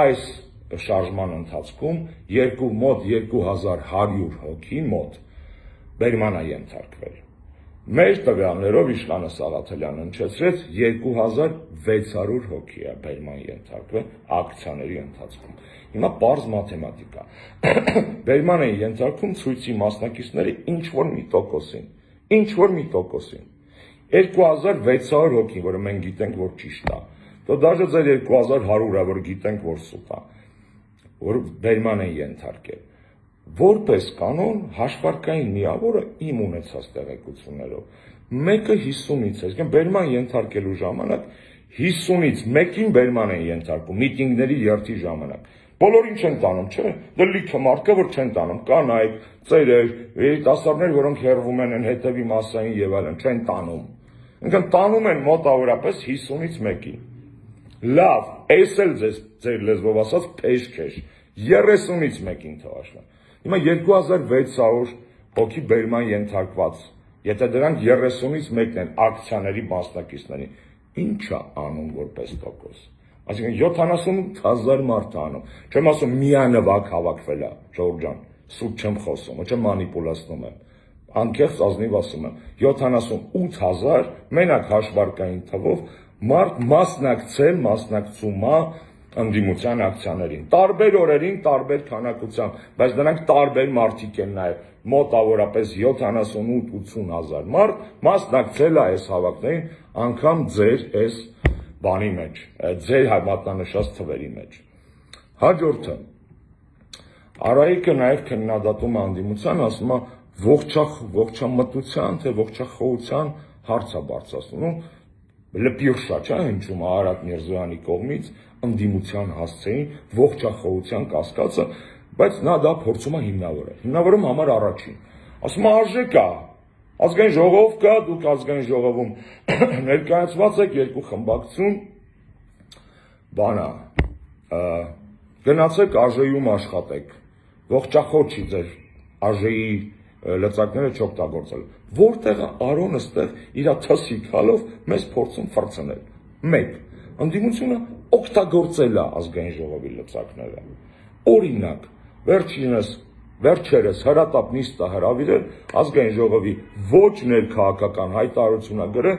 այս շարժման ընթացքում մոտ 2100 հոգի բերման է ենթարկվել։ Մեր տվյալներով Իշխանը Սաղաթելյանը հնչեցրեց 2600 հոգի է բերման ենթարկվել ակցիաների ընթացքում։ Հիմա պարզ մաթեմատիկա։ Բերման են ենթարկվում ցույցի մասնակիցների ինչ որ մի տոկոսին։ 2600 հոգի, որը մենք գիտենք, որ ճիշտ է։ Դա դաժե ձեր 2100-ը, որ գիտենք, որ սուտ է, որ բերման են ենթարկել։ Որպես կանոն հաշվարկային միավորը իմ ունեցած տեղեկություններով մեկը 50-ից, այսինքն բերման ենթարկելու ժամանակ 50-ից մեկին բերման են ենթարկում միտինգների երթի ժամանակ։ Բոլորին չեն տանում, չէ՞։ Դա լիքը մարդը որ չեն տանում, կան այդ ծերեր, երիտասարդներ, որոնք հեռվում են հետևի մասային եւ այլն, չեն տանում։ Ինքն տանում են մոտավորապես 50-ից մեկին։ Լավ, այս էլ ձեր լեզվով ասած փեշք է 30-ից մեկին թվաշնա։ Հիմա 2600 հոգի բերման ենթարկված, եթե դրանք 30-ից մեկն են ակցիաների մասնակիցների, ի՞նչ է անում որպես տոկոս։ Այսինքն 70,000 մարդ է անում։ Չեմ ասում միանվագ հավաքվել է, Ժողովուրդ ջան, սուտ չեմ խոսում, ոչ մանիպուլացնում եմ։ Անկեղծ ազնիվ ասում եմ, 78,000 մենակ հաշվարկային թվով մարդ մասնակցում է ընդդիմության ակցիաներին, տարբեր օրերին, տարբեր քանակությամբ, բայց դրանք տարբեր մարդիկ են նաև, մոտավորապես 78,000-80,000 մարդ մասնակցել է այս հավաքներին, անգամ ձեր այս բանի մեջ, ձեր հայտնանշած թվերի մեջ։ Հաջորդը, Արայիկը նաև քննադատում է ընդդիմության, ասում է ողջամտության թե ողջախոհության հարց է բարձրացնում, լպիրշա չէ, հնչում է Արարատ Միրզոյանի կողմից ընդդիմության հասցեին ողջախոհության կասկածը, բայց նա դա փորձում է հիմնավորել։ Հիմնավորում համար առաջին, ասում է արժեք է, ազգային ժողով կա, դուք ազգային ժողովում ներկայացված եք, երկու խմբակցություն, բանա, գնացեք ԱԺ-ում աշխատեք, ողջախոհ չի ձեր ԱԺ-ի Լծակները չօգտագործել, որտեղ Արոնը ստեղ իր թասի քալով մեզ փորձում ֆրցնել։ 1. Ընդդիմությունը օգտագործել է ազգային ժողովի լծակները։ Օրինակ, վերջերս հրատապ նիստը հրավիրել ազգային ժողովի ոչ ներքաղաքական հայտարարությունագրը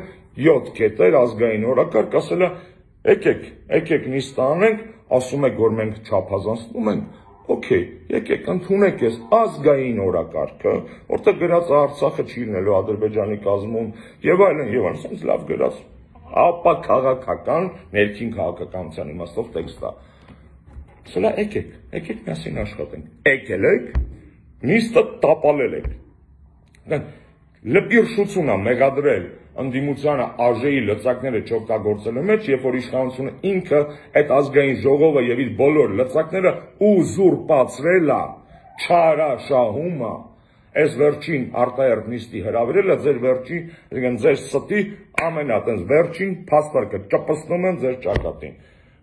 7 կետեր ազգային օրակարգ, ասել է եկեք նիստ անենք, ասում է որ մենք չափազանցնում ենք։ Okay, եկեք ընդունեք ես ազգային օրակարգը, որտեղ գրած Արցախը չի լինելու Ադրբեջանի կազմում եւ այլն եւ այլն, sense լավ գրած ապա քաղաքական ներքին քաղաքականության իմաստով տեքստ է։ Սա եկեք միասին աշխատենք։ Եկել եք, նիստը տապալել եք։ Լպիրշությունն է մեղադրել ընդդիմությանը ԱԺ-ի լծակները չօգտագործելու մեջ, երբ որ իշխանությունը ինքը այդ ազգային ժողովը եւ իր բոլոր լծակները ուզուրպացրել է, չարաշահում է։ Այս վերջին արտահերտ նիստի հրավիրելը ձեր վերջին, այսինքն ձեր ստի ամենատենս վերջին փաստարկը ճպցնում են ձեր ճակատին,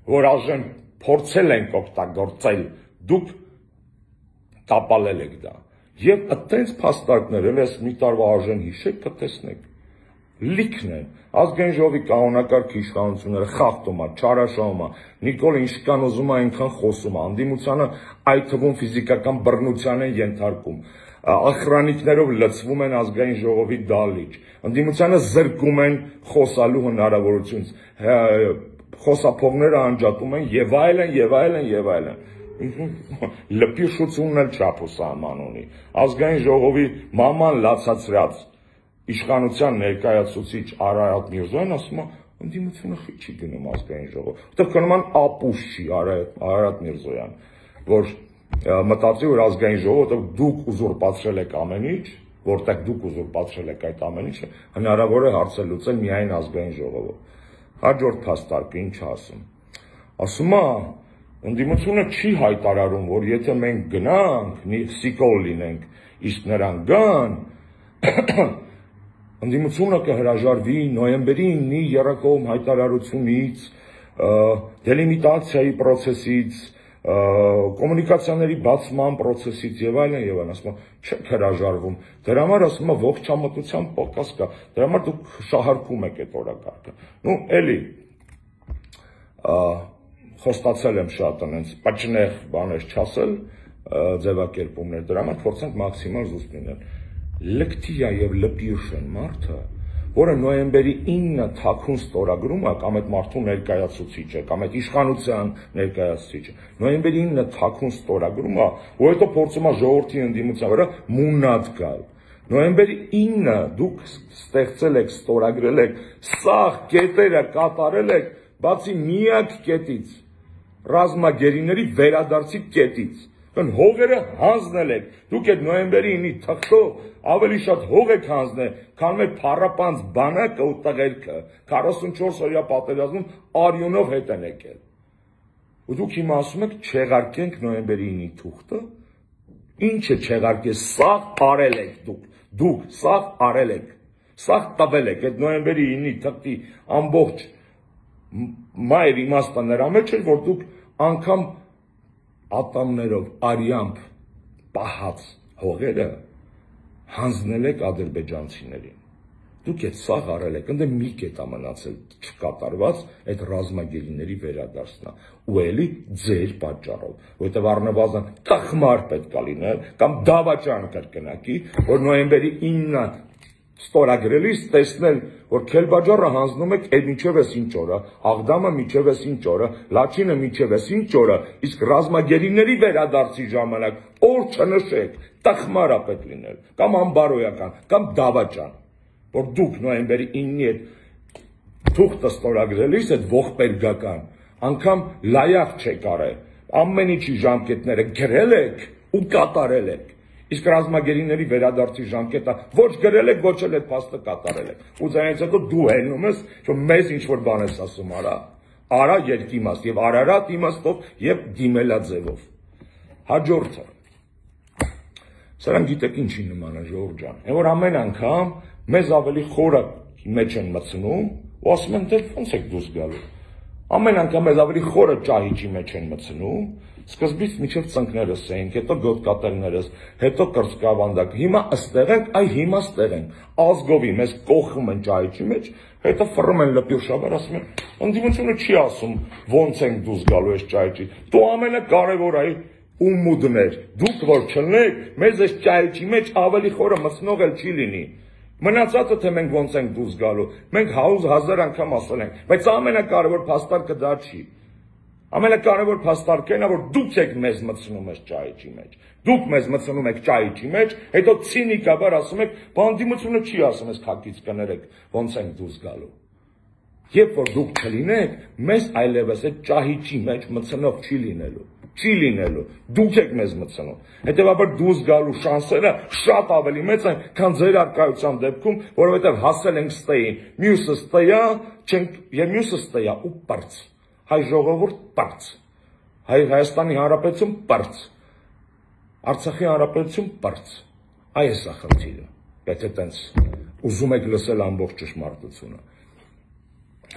որ ԱԺ-ն փորձել են օգտագործել, դուք տապալել եք դա։ Եվ այդտենց փաստարկները ես մի տարվա ԱԺ-ն հիշեք կտեսնեք։ Լիքն է ազգային ժողովի կանոնակարգի իշխանությունները խախտում է, չարաշահում է, Նիկոլը ինչքան ուզում է այնքան խոսում է, անդիմությանը այդ թվում ֆիզիկական բռնության են ենթարկում, ախրանիկներով լցվում են ազգային ժողովի դալիճ, անդիմությանը զրկում են խոսալու հնարավորությունից, խոսափողները անջատում են եւ այլն եւ այլն եւ այլն։ Լպիրշությունն էլ չափուսանման ունի։ Ազգային ժողովի մաման լացացրած իշխանության ներկայացուցիչ Արարատ Միրզոյան ասում է ընդդիմությունը չի գնում ազգային ժողով, որտեղ կնման ապուշ չի Արարատ Միրզոյան, որ մտածի որ ազգային ժողովը դուք ուզուրպացրել եք ամեն ինչ, որտեղ դուք ուզուրպացրել եք այդ ամեն ինչը, հնարավոր է հարցը լուծել միայն ազգային ժողովով։ Հաջորդ փաստարկը ինչ ասում։ Ասում է ընդդիմությունը չի հայտարարում, որ եթե մենք գնանք, սիկոլ լինենք, իսկ նրանք գան, ընդդիմությունը կհրաժարվի նոյեմբերի 9-ի եռակողմ հայտարարությունից, դելիմիտացիայի պրոցեսից, կոմունիկացիաների բացման պրոցեսից եւ այլն եւ այլն, ասում չեք հրաժարվում։ Դրա համար ասում ողջամտության պակաս կա, դրա համար դուք շահարկում եք այդ օրակարգը։ Ну, էլի խոստացել եմ շատ այնց պաճնեղ բաներ չասել, ձևակերպումներ, դրա համար փորձենք մաքսիմալ զուսպ լինել։ Լկտիա եւ լպիրշն մարդը, որը նոյեմբերի 9-ը թաքուն ստորագրում է, կամ այդ մարդու ներկայացուցիչը, կամ այդ իշխանության ներկայացուցիչը, նոյեմբերի 9-ը թաքուն ստորագրում է, որ հետո փորձում է ժողովրդի ընդդիմության վրա մուննաթ գալ։ Նոյեմբերի 9-ը դուք ստեղծել եք, ստորագրել եք, սաղ կետերը կատարել եք, բացի միակ կետից, ռազմագերիների վերադարձի կետից, հողերը հանձնել եք, դուք այդ նոյեմբերի 9-ի թղթով ավելի շատ հող եք հանձնել, քան մեր փառապանց բանակը ու տղերքը 44-օրյա պատերազմում արյունով հետ են եկել։ Ու դուք հիմա ասում եք չեղարկենք նոյեմբերի 9-ի թուղթը, ինչը չեղարկես, սաղ արել եք դուք, սաղ արել եք, սաղ տվել եք այդ նոյեմբերի 9-ի թղթի ամբողջ մայր իմաստը նրա մեջ էր, որ դուք անգամ ատամներով, արյամբ պահած հողերը հանձնել եք ադրբեջանցիներին։ Դուք այդ սաղ արել եք, ընդ մի կետ մնացել չկատարված այդ ռազմագերիների վերադարձնա։ Ու էլի ձեր պատճառով, որովհետև առնվազն կախմար պետք է լինել կամ դավաճան կրկնակի, որ նոյեմբերի 9-ը ստորագրելիս տեսնել, որ Քելբաջարը հանձնում եք այդ միջև էս ինչ օրը, Աղդամը միջև էս ինչ օրը, Լաչինը միջև էս ինչ օրը, իսկ ռազմագերիների վերադարձի ժամանակ օր չնշեք, տխմարա պետք լինել, կամ ամբարոյական, կամ դավաճան, որ դուք նոյեմբերի 9-ի այդ թուղթը ստորագրելիս այդ ողբերգական, անգամ լայաղ չեք արել, ամեն ինչի ժամկետները գրել եք ու կատարել եք։ Իսկ ռազմագերիների վերադարձի ժամկետը ոչ գրել եք, ոչ էլ այդ փաստը կատարել եք։ Ու դրանից հետո դու ելնում ես, որ մեզ ինչ որ բան ես ասում, արա երկի մաս եւ Արարատ իմաստով եւ դիմելաձևով։ Հաջորդը։ Սրան գիտեք ինչի նման է, Ժողովուրդ ջան։ Այն որ ամեն անգամ մեզ ավելի խորը մեջ են մտցնում, ու ասում են դե ո՞նց եք դուրս գալու։ Ամեն անգամ ես ավելի խորը ճահիճի մեջ են մտցնում, սկզբից մինչև ծնկներս էինք, հետո գոտկատերներս, հետո կրծքավանդակ, հիմա ըստեղ ենք, այ հիմա ստեղ ենք, ազգովի մեզ կողում են ճահիճի մեջ, հետո ֆռում են լպիռ շաբար, ասում են, ընդդիմությունը չի ասում, ոնց ենք դուրս գալու այս ճահիճի, դու ամենակարևորը ում ու դներ, դուք որ չլնեք, մեզ այս ճահիճի մեջ ավելի խորը մտցնող էլ չի լինի։ Մնացածը թե մենք ոնց ենք դուրս գալու, մենք 100,000 անգամ ասել ենք, բայց ամենակարևոր փաստարկը դա չի։ Ամենակարևոր փաստարկն է, որ դուք եք մեզ մտցնում այս ճահիճի մեջ։ Դուք մեզ մտցնում եք ճահիճի մեջ, հետո ցինիկաբար ասում եք, բանդիմությունը չի ասում, ես քակից կներեք, ոնց ենք դուրս գալու։ Երբ որ դուք չլինեք, մեզ այլևս այդ ճահիճի մեջ մտցնող չի լինելու։ Չի լինելու, դուք եք մեզ մտցնում, հետևաբար դուրս գալու շանսերը շատ ավելի մեծ են, քան ձեր արկայության դեպքում, որովհետև հասել ենք ստեին, մյուսը ստեյա, եւ մյուսը ստեյա ու պարծ, հայ ժողովուրդ պարծ, Հայաստանի Հանրապետություն պարծ, Արցախի Հանրապետություն պարծ, այս է խնդիրը, եթե տենց ուզում եք լսել ամբողջ ճշմարտությունը,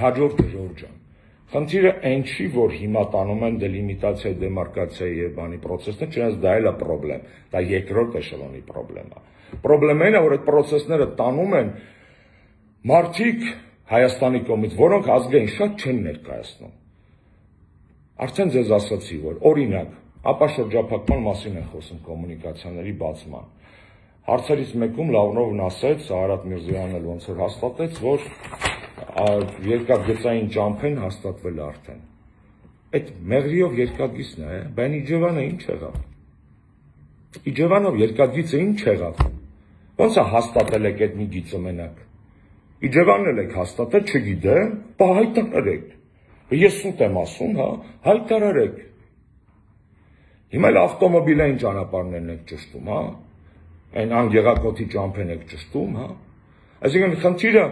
հաջորդ ժողովուրդ Խնդիրը այն չի, որ հիմա տանում են դելիմիտացիայի, դեմարկացիայի եւ բանի process-ը, չնայած դա էլ է պրոբլեմ, դա երկրորդ էշելոնի պրոբլեմն է։ Պրոբլեմն է, որ այդ process-ները տանում են մարդիկ Հայաստանի կողմից, որոնք ազգային շատ չեն ներկայացնում։ Արդեն ձեզ ասացի, որ օրինակ, ապաշրջափակման մասին են խոսում կոմունիկացիաների բացման։ Հարցերից մեկում Լավրովն ասաց, Արարատ Միրզոյանն էլ ոնց որ հաստատեց, որ երկաթգծային ճամփեն հաստատվել արդեն։ Այդ մեղրիով երկաթգիծն է, բայց Իջևանը ինչ եղավ։ Իջևանով երկաթգիծը ինչ եղավ։ Ոնց է հաստատել եք այդ մի գիծը մենակ։ Իջևանն էլ եք հաստատել, չգիտեմ, բայց հայտարարեք։ Ես սուտ եմ ասում, հա, հայտարարեք։ Հիմա ավտոմոբիլային ճանապարհներն եք ճշտում, հա։ Այն անգեղակոթի ճամփեն եք ճշտում, հա։ Այսինքն խնդիրը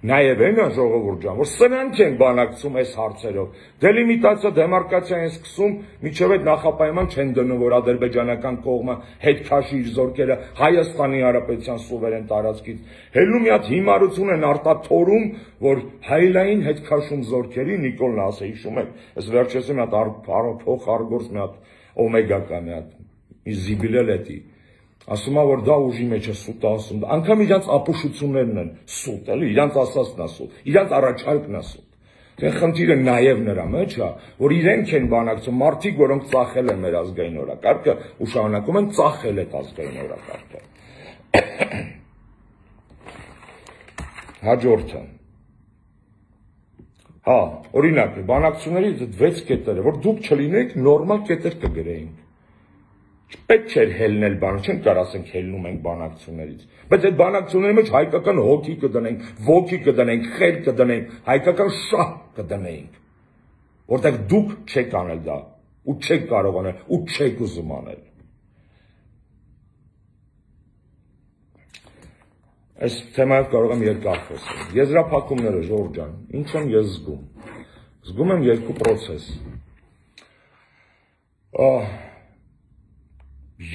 Նաև այն է ժողովուրդ ջան, որ սրանք են բանակցում այս հարցերով։ Դելիմիտացիա, դեմարկացիա են սկսում, միջև այդ նախապայման չեն դնում, որ ադրբեջանական կողմը հետ քաշի իր զորքերը Հայաստանի Հանրապետության սուվերեն տարածքից։ Հելու մի հատ հիմարություն են արտաթորում, որ հայլային հետ քաշում զորքերի Նիկոլն ասա, հիշում եք, այս վերջերս մի հատ փոխ արգործ մի հատ օմեգա կա մի հատ իզիբիլել էտի։ Ասում է, որ դա ուժի մեջ է սուտ ասում, անգամ իրանց ապուշություններն են սուտ, էլի, իրանց ասածն է սուտ, իրանց առաջարկն է սուտ։ Դե խնդիրը նաև նրա մեջ է, որ իրենք են բանակցում մարդիկ, որոնք ծախել են մեր ազգային օրակարգը ու շարունակում են ծախել այդ ազգային օրակարգը։ Հաջորդը։ Հա, օրինակ, բանակցություններից 6 կետերը, որ դուք չլինեք, նորմալ կետեր կգրեինք։ Պետք չէր հելնել բանը, չենք կար ասենք հելնում ենք բանակցություններից, բայց այդ բանակցությունների մեջ հայկական հոգի կդնենք, ոգի կդնենք, խել կդնենք, հայկական շահ կդնենք, որտեղ դուք չեք անել դա, ու չեք կարող անել, ու չեք ուզում անել։ Այս թեմայով կարող եմ երկար խոսել։ Եզրափակումները, Ժորժ ջան, ինչ եմ ես զգում։ Զգում եմ երկու process։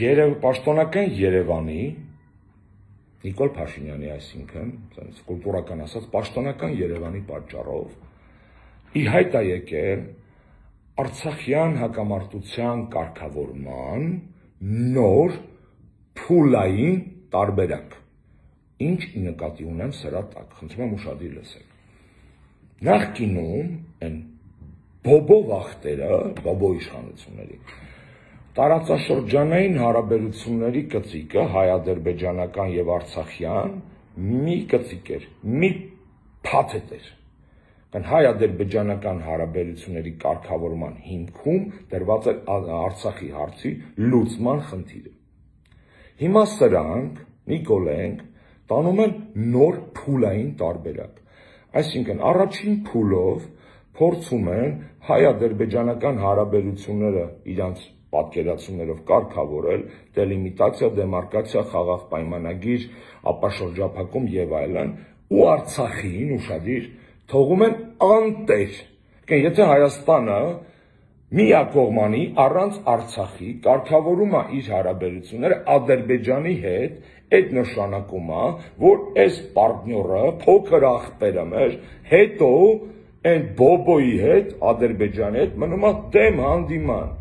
Պաշտոնական Երևանի, Նիկոլ Փաշինյանի, այսինքն, կուլտուրական ասած, պաշտոնական Երևանի պատճառով ի հայտ է եկել արցախյան հակամարտության կարգավորման նոր փուլային տարբերակ։ Ինչ նկատի ունեմ սրա տակ, խնդրում եմ ուշադիր լսեք։ Նախկինում այն բոբո վախտերը, բոբո իշխանությունների տարածաշրջանային հարաբերությունների գծիկը հայ-ադրբեջանական եւ արցախյան մի գծիկ էր, մի փաթեթ էր։ Կան հայ-ադրբեջանական հարաբերությունների կարգավորման հիմքում դրված էր Արցախի հարցի լուծման խնդիրը։ Հիմա սրանք Նիկոլենք տանում են նոր փուլային տարբերակ։ Այսինքն առաջին փուլով փորձում են հայ-ադրբեջանական հարաբերությունները իրանց պատկերացումներով կարգավորել, դելիմիտացիա, դեմարկացիա, խաղաղ պայմանագիր, ապաշրջափակում եւ այլն, ու Արցախին ուշադիր թողում են անտեր։ Եթե Հայաստանը միակողմանի առանց Արցախի կարգավորում է իր հարաբերությունները Ադրբեջանի հետ, այդ նշանակում է, որ այս պարտները, փոքր ախպերը մեր, հետո Այն Բոբոյի հետ, Ադրբեջանի հետ մնում է դեմ հանդիման,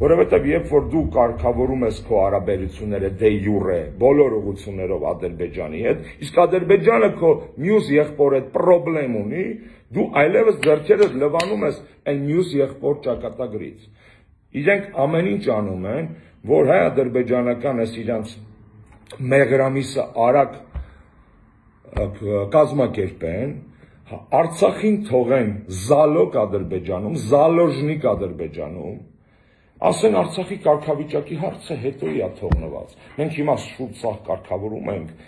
որովհետև երբ որ դու կարգավորում ես քո հարաբերությունները դե յուրե բոլոր ուղություններով Ադրբեջանի հետ, իսկ Ադրբեջանը քո մյուս եղբոր հետ պրոբլեմ ունի, դու այլևս ձեռքերդ լվանում ես այն մյուս եղբոր ճակատագրից։ Իրենք ամեն ինչ անում են, որ հայ-ադրբեջանական էս իրանց մեղրամիսը արագ կազմակերպեն, Արցախին թողեն Զալոկ Ադրբեջանում, Զալոժնիկ Ադրբեջանում, ասեն Արցախի կարգավիճակի հարցը հետոյի է թողնված։ Մենք հիմա շուտ սաղ կարգավորում ենք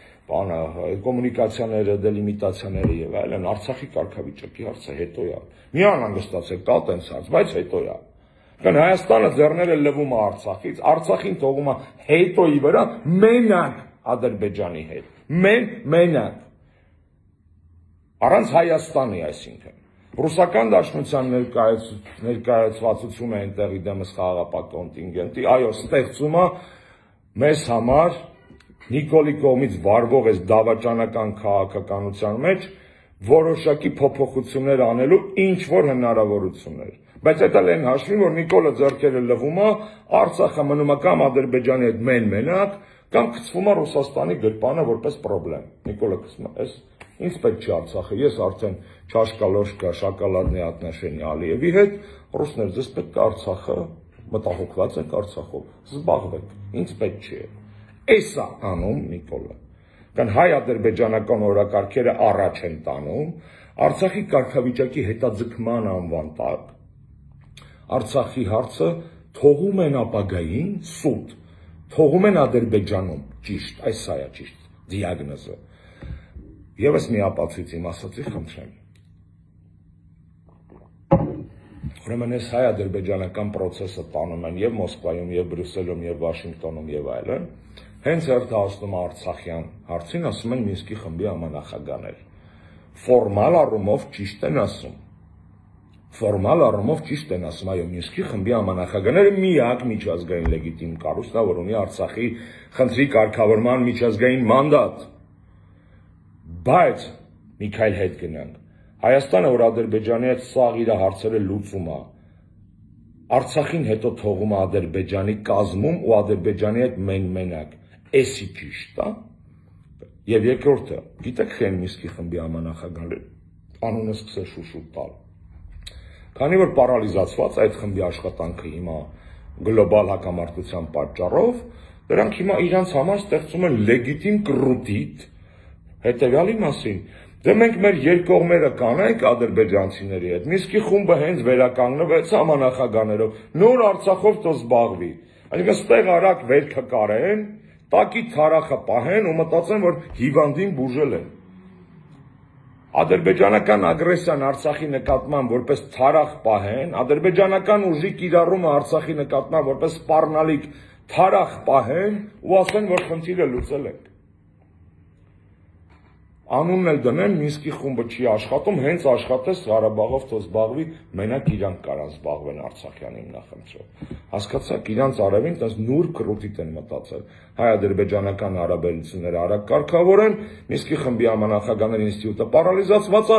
կոմունիկացիաները, դելիմիտացիաները եւ այլն, Արցախի կարգավիճակի հարցը հետոյի է։ Մի անհանգստացեք, կա տենց հարց, բայց հետոյի է։ Կան Հայաստանը ձեռները լվում է Արցախից, Արցախին թողում է հետոյի վրա մենակ Ադրբեջանի հետ։ Մենակ Առանց Հայաստանի, այսինքն, ռուսական դաշնության ներկայացվածությունը այնտեղի դեմս խաղաղապահ կոնտինգենտի, այո, ստեղծումը մեզ համար Նիկոլի կողմից վարվող այս դավաճանական քաղաքականության մեջ որոշակի փոփոխություններ անելու ինչ որ հնարավորություններ, բայց այդ էլ այն հաշվին, որ Նիկոլը ձեռքերը լվում է, Արցախը մնում է կամ Ադրբեջանի հետ մենակ, կամ կցվում է Ռուսաստանի գրպանը որպես պրոբլեմ։ Նիկոլը կսում է Ինձպես չի Արցախը, ես արդեն չաշկալոշկա շակալադնի ատնաշենի Ալիևի հետ, ռուսներ ձեզ պետք է Արցախը, մտահոգված եք Արցախով, զբաղվեք, ինձպես չի է։ Էս է անում Նիկոլը։ Կան հայ-ադրբեջանական օրակարգերը առաջ են տանում, Արցախի կարգավիճակի հետաձգման անվան տակ, Արցախի հարցը թողում են ապագային սուտ, թողում են Ադրբեջանում, ճիշտ, այս սա է ճիշտ դիագնոզը։ Եվ ես մի ապացույց իմ ասացի խնդրեմ։ Ուրեմն այս հայ-ադրբեջանական պրոցեսը տանում են և Մոսկվայում, և Բրյուսելում, և Վաշինգտոնում և այլն, հենց հերթահասնում է Արցախյան հարցին, ասում են Մինսկի խմբի համանախագաներ։ Ֆորմալ առումով ճիշտ են ասում։ Ֆորմալ առումով ճիշտ են ասում, այո, Մինսկի խմբի համանախագաները միակ միջազգային լեգիտիմ կառույցն է, որ ունի Արցախի խնդրի կարգավորման միջազգային մանդատ։ Բայց Միքայել հետ գնանք, Հայաստանը, որ Ադրբեջանի հետ սաղ իր հարցերը լուծում է, Արցախին հետո թողում է Ադրբեջանի կազմում ու Ադրբեջանի հետ մենակ, էսի ճիշտ է։ Եվ երկրորդը, գիտեք խեն Մինսկի խմբի համանախագահը, անունը սկսել շուշուտ տալ։ Քանի որ պարալիզացված այդ խմբի աշխատանքը հիմա գլոբալ հակամարտության պատճառով, դրանք հիմա իրանց համար ստեղծում են լեգիտիմ կռուտիտ Հետևյալի մասին, դե մենք մեր երկողմերը կանենք ադրբեջանցիների հետ, Մինսկի խումբը հենց վերականգնվեց համանախագաներով, նոր Արցախով տո զբաղվի, այսինքն ստեղ արագ վեր կկարեն, տակի թարախը պահեն ու մտածեն, որ հիվանդին բուժել են։ Ադրբեջանական ագրեսիան Արցախի նկատմամբ որպես թարախ պահեն, ադրբեջանական ուժի կիրառումը Արցախի նկատմամբ որպես սպառնալիք թարախ պահեն ու ասեն, որ խնդիրը լուծել ենք։ Անունն էլ դնեն, Մինսկի խումբը չի աշխատում, հենց աշխատես Ղարաբաղով թող զբաղվի, մենակ իրանք կարան զբաղվեն Արցախյան հիմնախնդրով։ Հասկացաք, իրանց արևին տես նուրբ ռուտիտ են մտածել։ Հայ-ադրբեջանական հարաբերությունները արագ կարգավորեն, Մինսկի խմբի համանախագահների ինստիտուտը պարալիզացված է,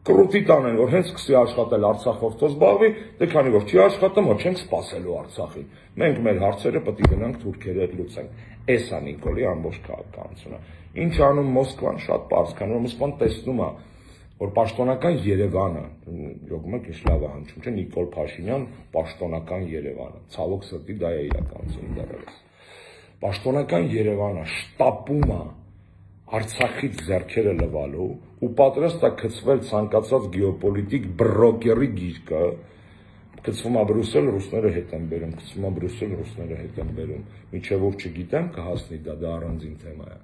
կռուտիտ անեն, որ հենց սկսի աշխատել Արցախով թող զբաղվի, դե քանի որ չի աշխատում, ոչ չենք սպասելու Արցախին։ Մենք մեր հարցերը պետք է գնանք թուրքերի հետ լուծենք։ Էս է Նիկոլի ամբողջ քաղաքականությունը։ Ինչ անում Մոսկվան շատ պարզ, քանի որ Մոսկվան տեսնում է, որ պաշտոնական Երևանը, յոգում եք ինչ լավ է հնչում, չէ, Նիկոլ Փաշինյան պաշտոնական Երևանը, ցավոք սրտի դա է իրականացնում դեռևս։ Պաշտոնական Երևանը շտապում է Արցախից ձեռքերը լվալու ու պատրաստ է գցվել ցանկացած գեոպոլիտիկ բրոկերի գիրկը, գցվում է Բրյուսել, ռուսները հետ են բերում, գցվում է Բրյուսել, ռուսները հետ են բերում, մինչև որ չգիտեմ կհասնի դա, դա առանձին թեմա է։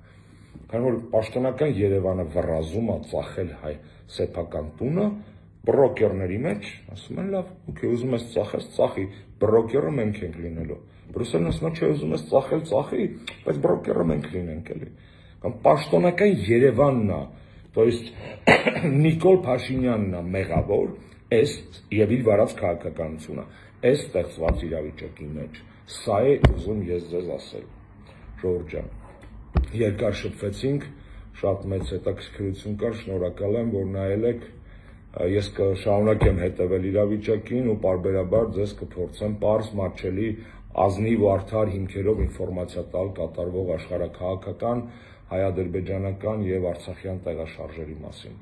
Քանի որ պաշտոնական Երևանը վռազում է ծախել հայ սեփական տունը բրոկերների մեջ, ասում են լավ, օքեյ, ուզում ես ծախես, ծախի, բրոկերը մենք ենք լինելու։ Բրյուսելն ասում է, չէ, ուզում ես ծախել, ծախի, բայց բրոկերը մենք լինենք էլի։ Կամ պաշտոնական Երևանն է, то есть Նիկոլ Փաշինյանն է մեղավոր, այս եւ իր վարած քաղաքականությունը, այս ստեղծված իրավիճակի մեջ։ Սա է ուզում ես ձեզ ասել, Ժողովուրդ ջան։ Երկար շփվեցինք, շատ մեծ հետաքրքրություն կար, շնորհակալ եմ, որ նայել եք Ես կշարունակեմ հետևել իրավիճակին ու պարբերաբար ձեզ կփորձեմ պարզ, մատչելի, ազնիվ ու արդար հիմքերով ինֆորմացիա տալ կատարվող աշխարհաքաղաքական, հայ-ադրբեջանական եւ արցախյան տեղաշարժերի մասին։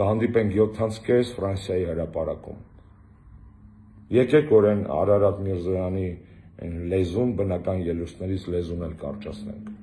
Կհանդիպենք 7:30 Ֆրանսիայի հրապարակում։ Եկեք օրեն Արարատ Միրզոյանի լեզուն, բնական ելույթներից լեզուն էլ կարճացնենք։